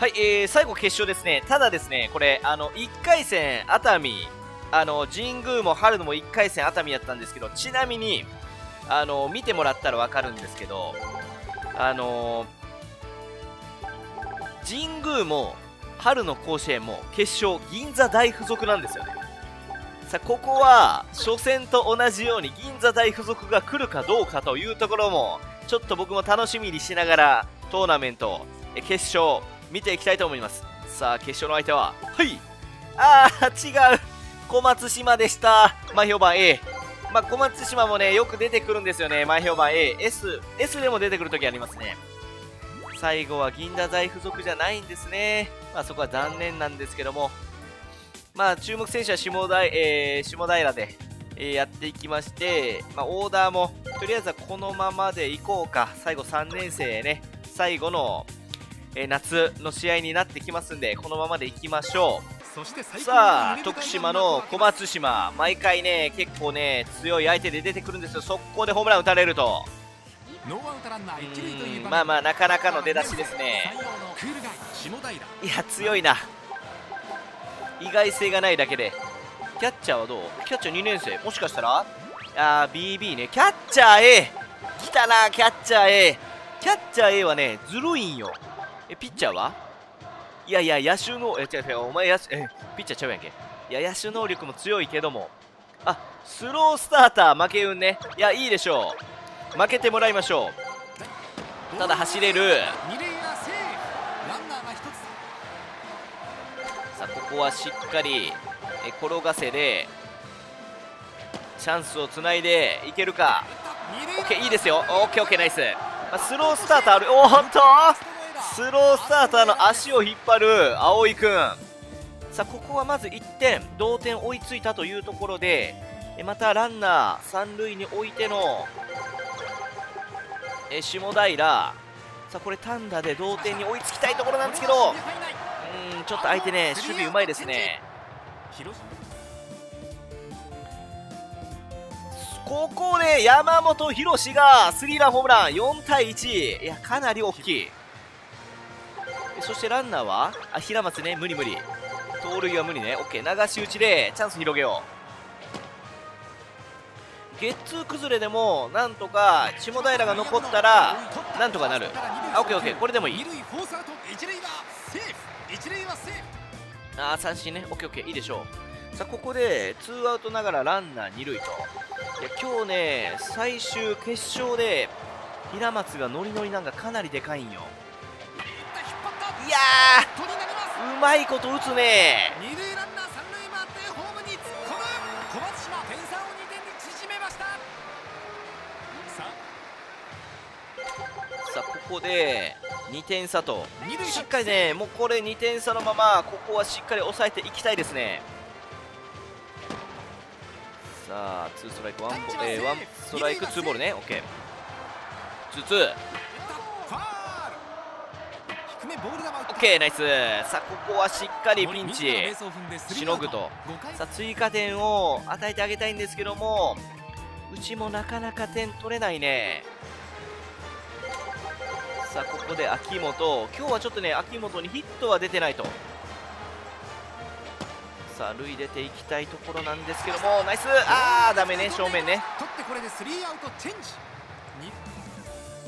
はい、最後決勝ですね。ただですねこれ1回戦熱海、神宮も春野も1回戦熱海やったんですけど、ちなみに見てもらったら分かるんですけど神宮も春の甲子園も決勝銀座大附属なんですよね。さあここは初戦と同じように銀座大附属が来るかどうかというところもちょっと僕も楽しみにしながらトーナメント決勝見ていきたいと思います。さあ決勝の相手は、はい、あー違う小松島でした。前評判 A、まあ、小松島もねよく出てくるんですよね。前評判 ASS でも出てくるときありますね。最後は銀座大附属じゃないんですね。まあ、そこは残念なんですけども、まあ、注目選手は下平で、やっていきまして、まあ、オーダーもとりあえずはこのままでいこうか。最後3年生ね、最後の、夏の試合になってきますんでこのままでいきましょう。そしてさあ徳島の小松島、毎回ね結構ね強い相手で出てくるんですよ。速攻でホームラン打たれると、まあまあなかなかの出だしですね。いや強いな、意外性がないだけで。キャッチャーはどう、キャッチャー2年生もしかしたら、あー BB ね。キャッチャー A 来たな。キャッチャー A、 キャッチャー A はねずるいんよ。ピッチャーは、いやいや野手の、違うお前野手、ピッチャーちゃうやんけ。いや野手能力も強いけども、あスロースターター負け運ね。いやいいでしょう、負けてもらいましょう。ただ走れる。さあここはしっかり転がせでチャンスをつないでいけるか。 OK いいですよ。 OKOK ナイス。スロースターターある。おーっとスロースターターの足を引っ張る葵くん。さあここはまず1点、同点追いついたというところで、またランナー三塁に置いての下平。さあこれ単打で同点に追いつきたいところなんですけど、ちょっと相手ね守備うまいですね。ここで山本浩志がスリーランホームラン、4対1。いやかなり大きい。そしてランナーは平松ね。無理盗塁は無理ね。 OK 流し打ちでチャンス広げよう。ゲッツー崩れでもなんとか下平が残ったらなんとかなる。あ、OK、これでもいい。ああ、三振ね。OK、いいでしょう。さあ、ここでツーアウトながらランナー2塁と。いや、今日ね、最終決勝で平松がノリノリなんかかなりでかいんよ。いやー、うまいこと打つね。さあここで2点差と、しっかりねもうこれ2点差のままここはしっかり抑えていきたいですね。さあ2ストライク1ストライク2ボールね。 OK 2 2OK ナイス。さあここはしっかりピンチしのぐと。さあ追加点を与えてあげたいんですけども、うちもなかなか点取れないね。さあここで秋元、今日はちょっとね秋元にヒットは出てないと。さあ塁出ていきたいところなんですけども、ナイス。ああダメね、正面ね。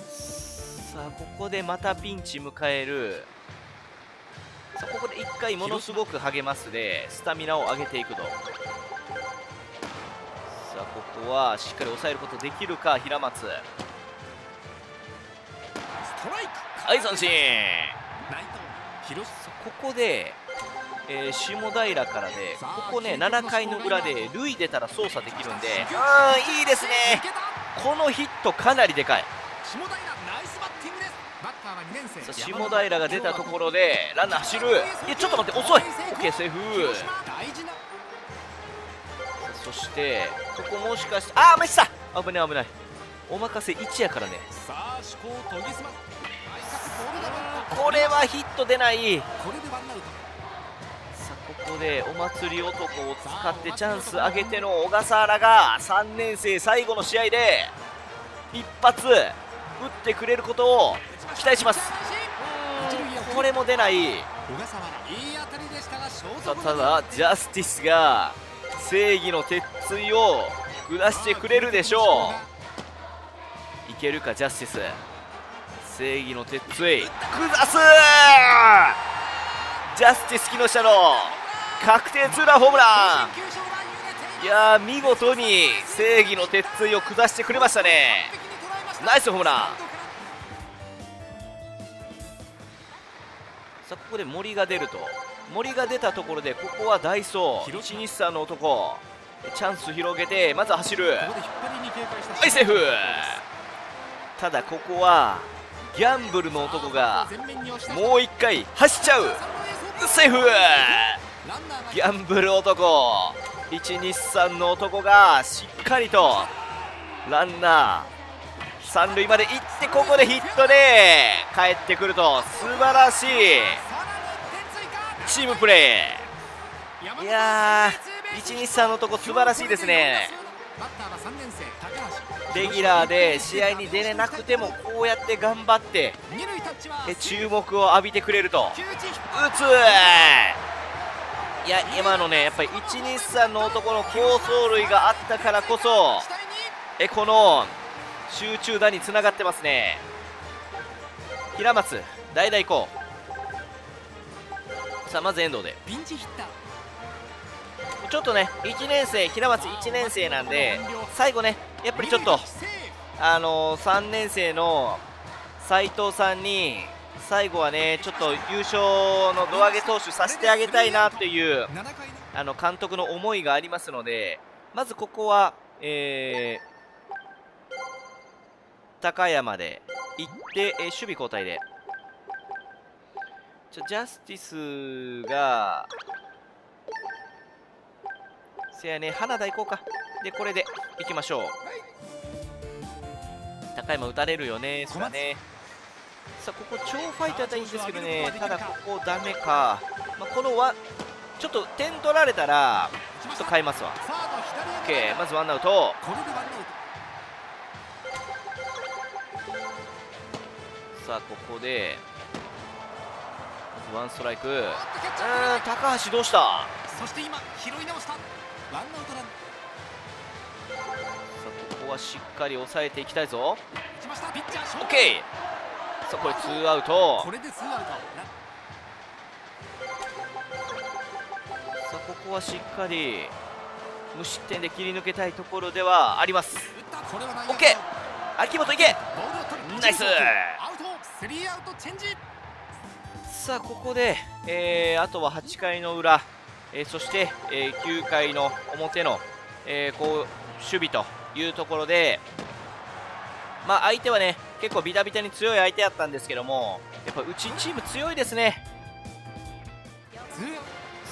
さあここでまたピンチ迎える。さあここで1回ものすごく励ますでスタミナを上げていくと。さあここはしっかり抑えることできるか平松。はい、三振。ここで、下平からで、ここね、7回の裏で塁出たら操作できるんで、いいですね。このヒットかなりでかい。さあ下平が出たところでランナー走る。いやちょっと待って、遅い。 OK セーフ。そしてここもしかして、ああミスした。危ない危ない、お任せ1やからね。これはヒット出ない。さあここでお祭り男を使ってチャンス上げての小笠原が3年生最後の試合で一発打ってくれることを期待します。これも出ない。さあただジャスティスが正義の鉄槌を下してくれるでしょう。いけるかジャスティス。正義の鉄槌下す。ジャスティス木下の確定ツーランホームラン。いや見事に正義の鉄槌を下してくれましたね。ナイスホームラン。さあここで森が出ると、森が出たところでここは代走1日差の男、チャンス広げてまず走る。はいセーフ。ただここはギャンブルの男がもう1回走っちゃう。セーフ。ギャンブル男1日差の男がしっかりとランナー三塁まで行って、ここでヒットで帰ってくると、素晴らしいチームプレー。いやー1日差のとこ素晴らしいですね。レギュラーで試合に出れなくてもこうやって頑張って注目を浴びてくれると打つ。いや今のねやっぱり1日差の男の好走塁があったからこそこの集中打につながってますね。平松代打行こう。さあまず遠藤でちょっとね1年生平松1年生なんで最後ねやっぱりちょっと3年生の斉藤さんに最後はねちょっと優勝の胴上げ投手させてあげたいなという監督の思いがありますので、まずここは高山で行って守備交代で、ジャスティスがせやね花田行こうか。でこれで行きましょう。高山打たれるよねそれね。さあここ超ファイターだいいんですけどね、ただここダメか、このはちょっと点取られたらちょっと変えますわ。 OK まずワンアウト。さあここでワンストライク。高橋どうした。そして今拾い直した。さあここはしっかり抑えていきたいぞ。 OK さあこれツーアウト。さあここはしっかり無失点で切り抜けたいところではあります。 OK 秋元いけ、ナイス。さあここで、あとは8回の裏、そして、9回の表の、こう守備というところで、相手はね結構ビタビタに強い相手だったんですけども、やっぱうちチーム強いですね。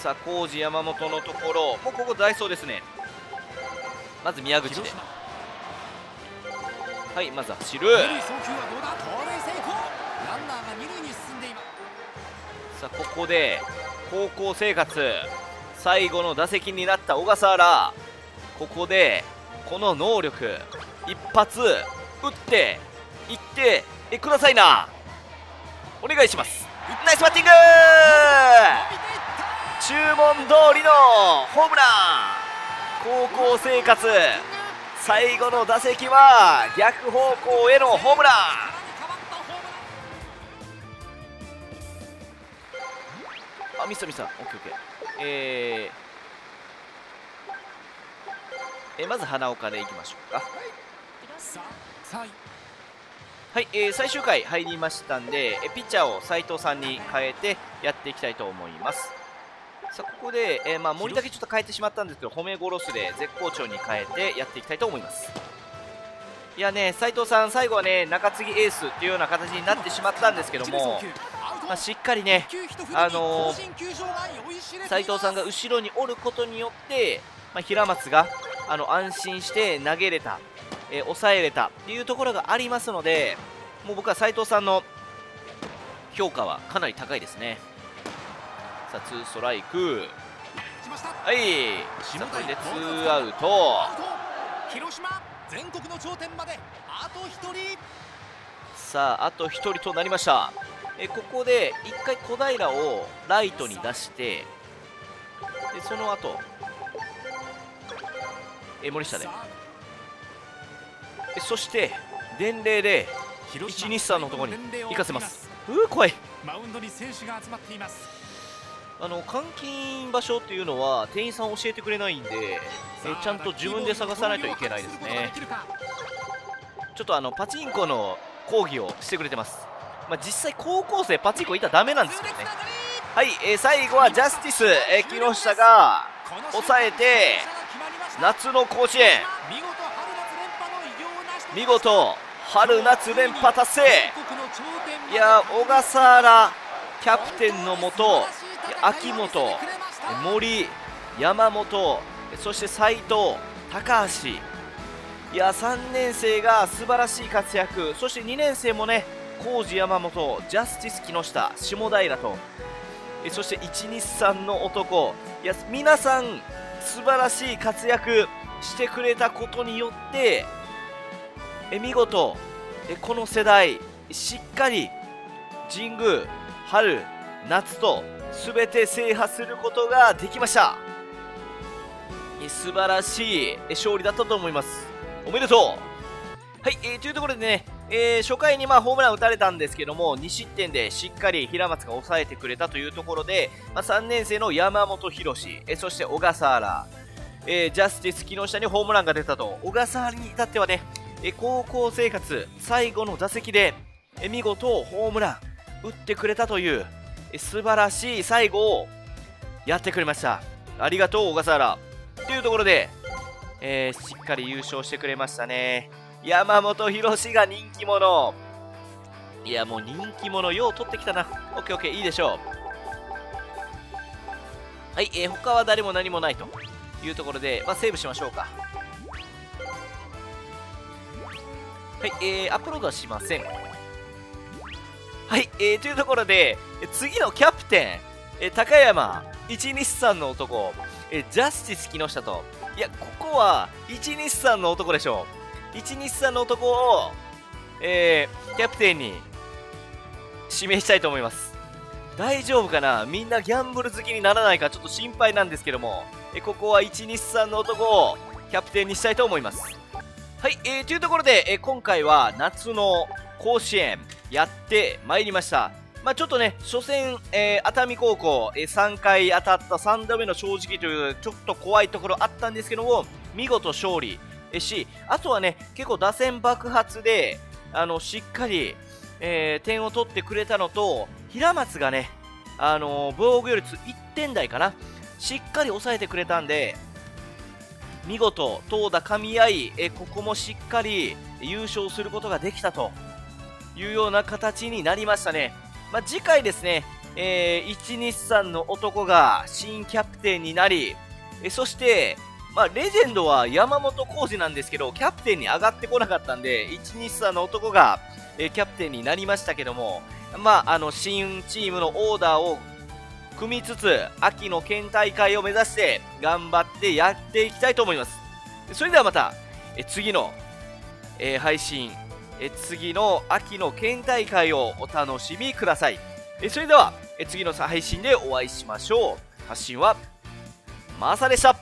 さあ浩二山本のところもうここ代走ですね。まず宮口で、はいまずは走る。さあここで高校生活最後の打席になった小笠原、ここでこの能力一発打っていってくださいな。お願いします。ナイスバッティング。注文通りのホームラン。高校生活最後の打席は逆方向へのホームラン。ミスミスオッケーオッケー。まず花岡でいきましょうか。はい、最終回入りましたんで、ピッチャーを斉藤さんに変えてやっていきたいと思います。さあここで、森だけちょっと変えてしまったんですけど、褒め殺すで絶好調に変えてやっていきたいと思います。いやね、斉藤さん最後はね中継ぎエースというような形になってしまったんですけども、まあ、しっかりね、斉藤さんが後ろにおることによって、まあ、平松が安心して投げれた、抑えれたっていうところがありますので、もう僕は斉藤さんの評価はかなり高いですね。さあ2ストライク、はい、さあこれで2アウト。全国の頂点まであと1人。さああと1人となりました。ここで1回小平をライトに出して、でその後森下で、そして伝令で123のところに行かせます。怖い。マウンドに選手が集まっています。監禁場所っていうのは店員さん教えてくれないんで、ちゃんと自分で探さないといけないですね。ちょっとパチンコの講義をしてくれてます。まあ、実際高校生パチンコいたらダメなんですけどね。はい、最後はジャスティス、木下が抑えて夏の甲子園、見事春夏連覇達成。いや小笠原キャプテンのもと、秋元、森、山本、そして斉藤、高橋、いや3年生が素晴らしい活躍、そして2年生もね、浩二、山本、ジャスティス、木下、下平と、そして123の男、いや皆さん、素晴らしい活躍してくれたことによって、見事、この世代、しっかり神宮、春、夏と、すべて制覇することができました。素晴らしい勝利だったと思います。おめでとう。はい、というところでね、初回にまあホームラン打たれたんですけども、2失点でしっかり平松が抑えてくれたというところで、まあ、3年生の山本博史、そして小笠原、ジャスティス木下にホームランが出たと。小笠原に至ってはね、高校生活最後の打席で、見事ホームラン打ってくれたという素晴らしい最後をやってくれました。ありがとう小笠原。というところで、しっかり優勝してくれましたね。山本博士が人気者。いやもう人気者よう取ってきたな。オッケーオッケー、いいでしょう。はい、他は誰も何もないというところで、まあ、セーブしましょうか。はい、アップロードはしません。はい、というところで次のキャプテン、高山、123の男、ジャスティス木下と。いやここは123の男でしょう。123の男を、キャプテンに指名したいと思います。大丈夫かな、みんなギャンブル好きにならないかちょっと心配なんですけども、ここは123の男をキャプテンにしたいと思います。はい、というところで、今回は夏の甲子園やってまいりました。まあ、ちょっとね初戦、熱海高校、3回当たった3度目の正直というちょっと怖いところあったんですけども、見事勝利し、あとはね結構打線爆発でしっかり、点を取ってくれたのと、平松がね、防御率1点台かな、しっかり抑えてくれたんで、見事投打かみ合い、ここもしっかり優勝することができたというような形になりましたね。まあ、次回ですね、123の男が新キャプテンになり、そして、まあ、レジェンドは山本浩二なんですけど、キャプテンに上がってこなかったんで、123の男が、キャプテンになりましたけども、まあ、新チームのオーダーを組みつつ、秋の県大会を目指して頑張ってやっていきたいと思います。それではまた、次の、配信、次の秋の県大会をお楽しみください。それでは次の配信でお会いしましょう。発信はマサでした。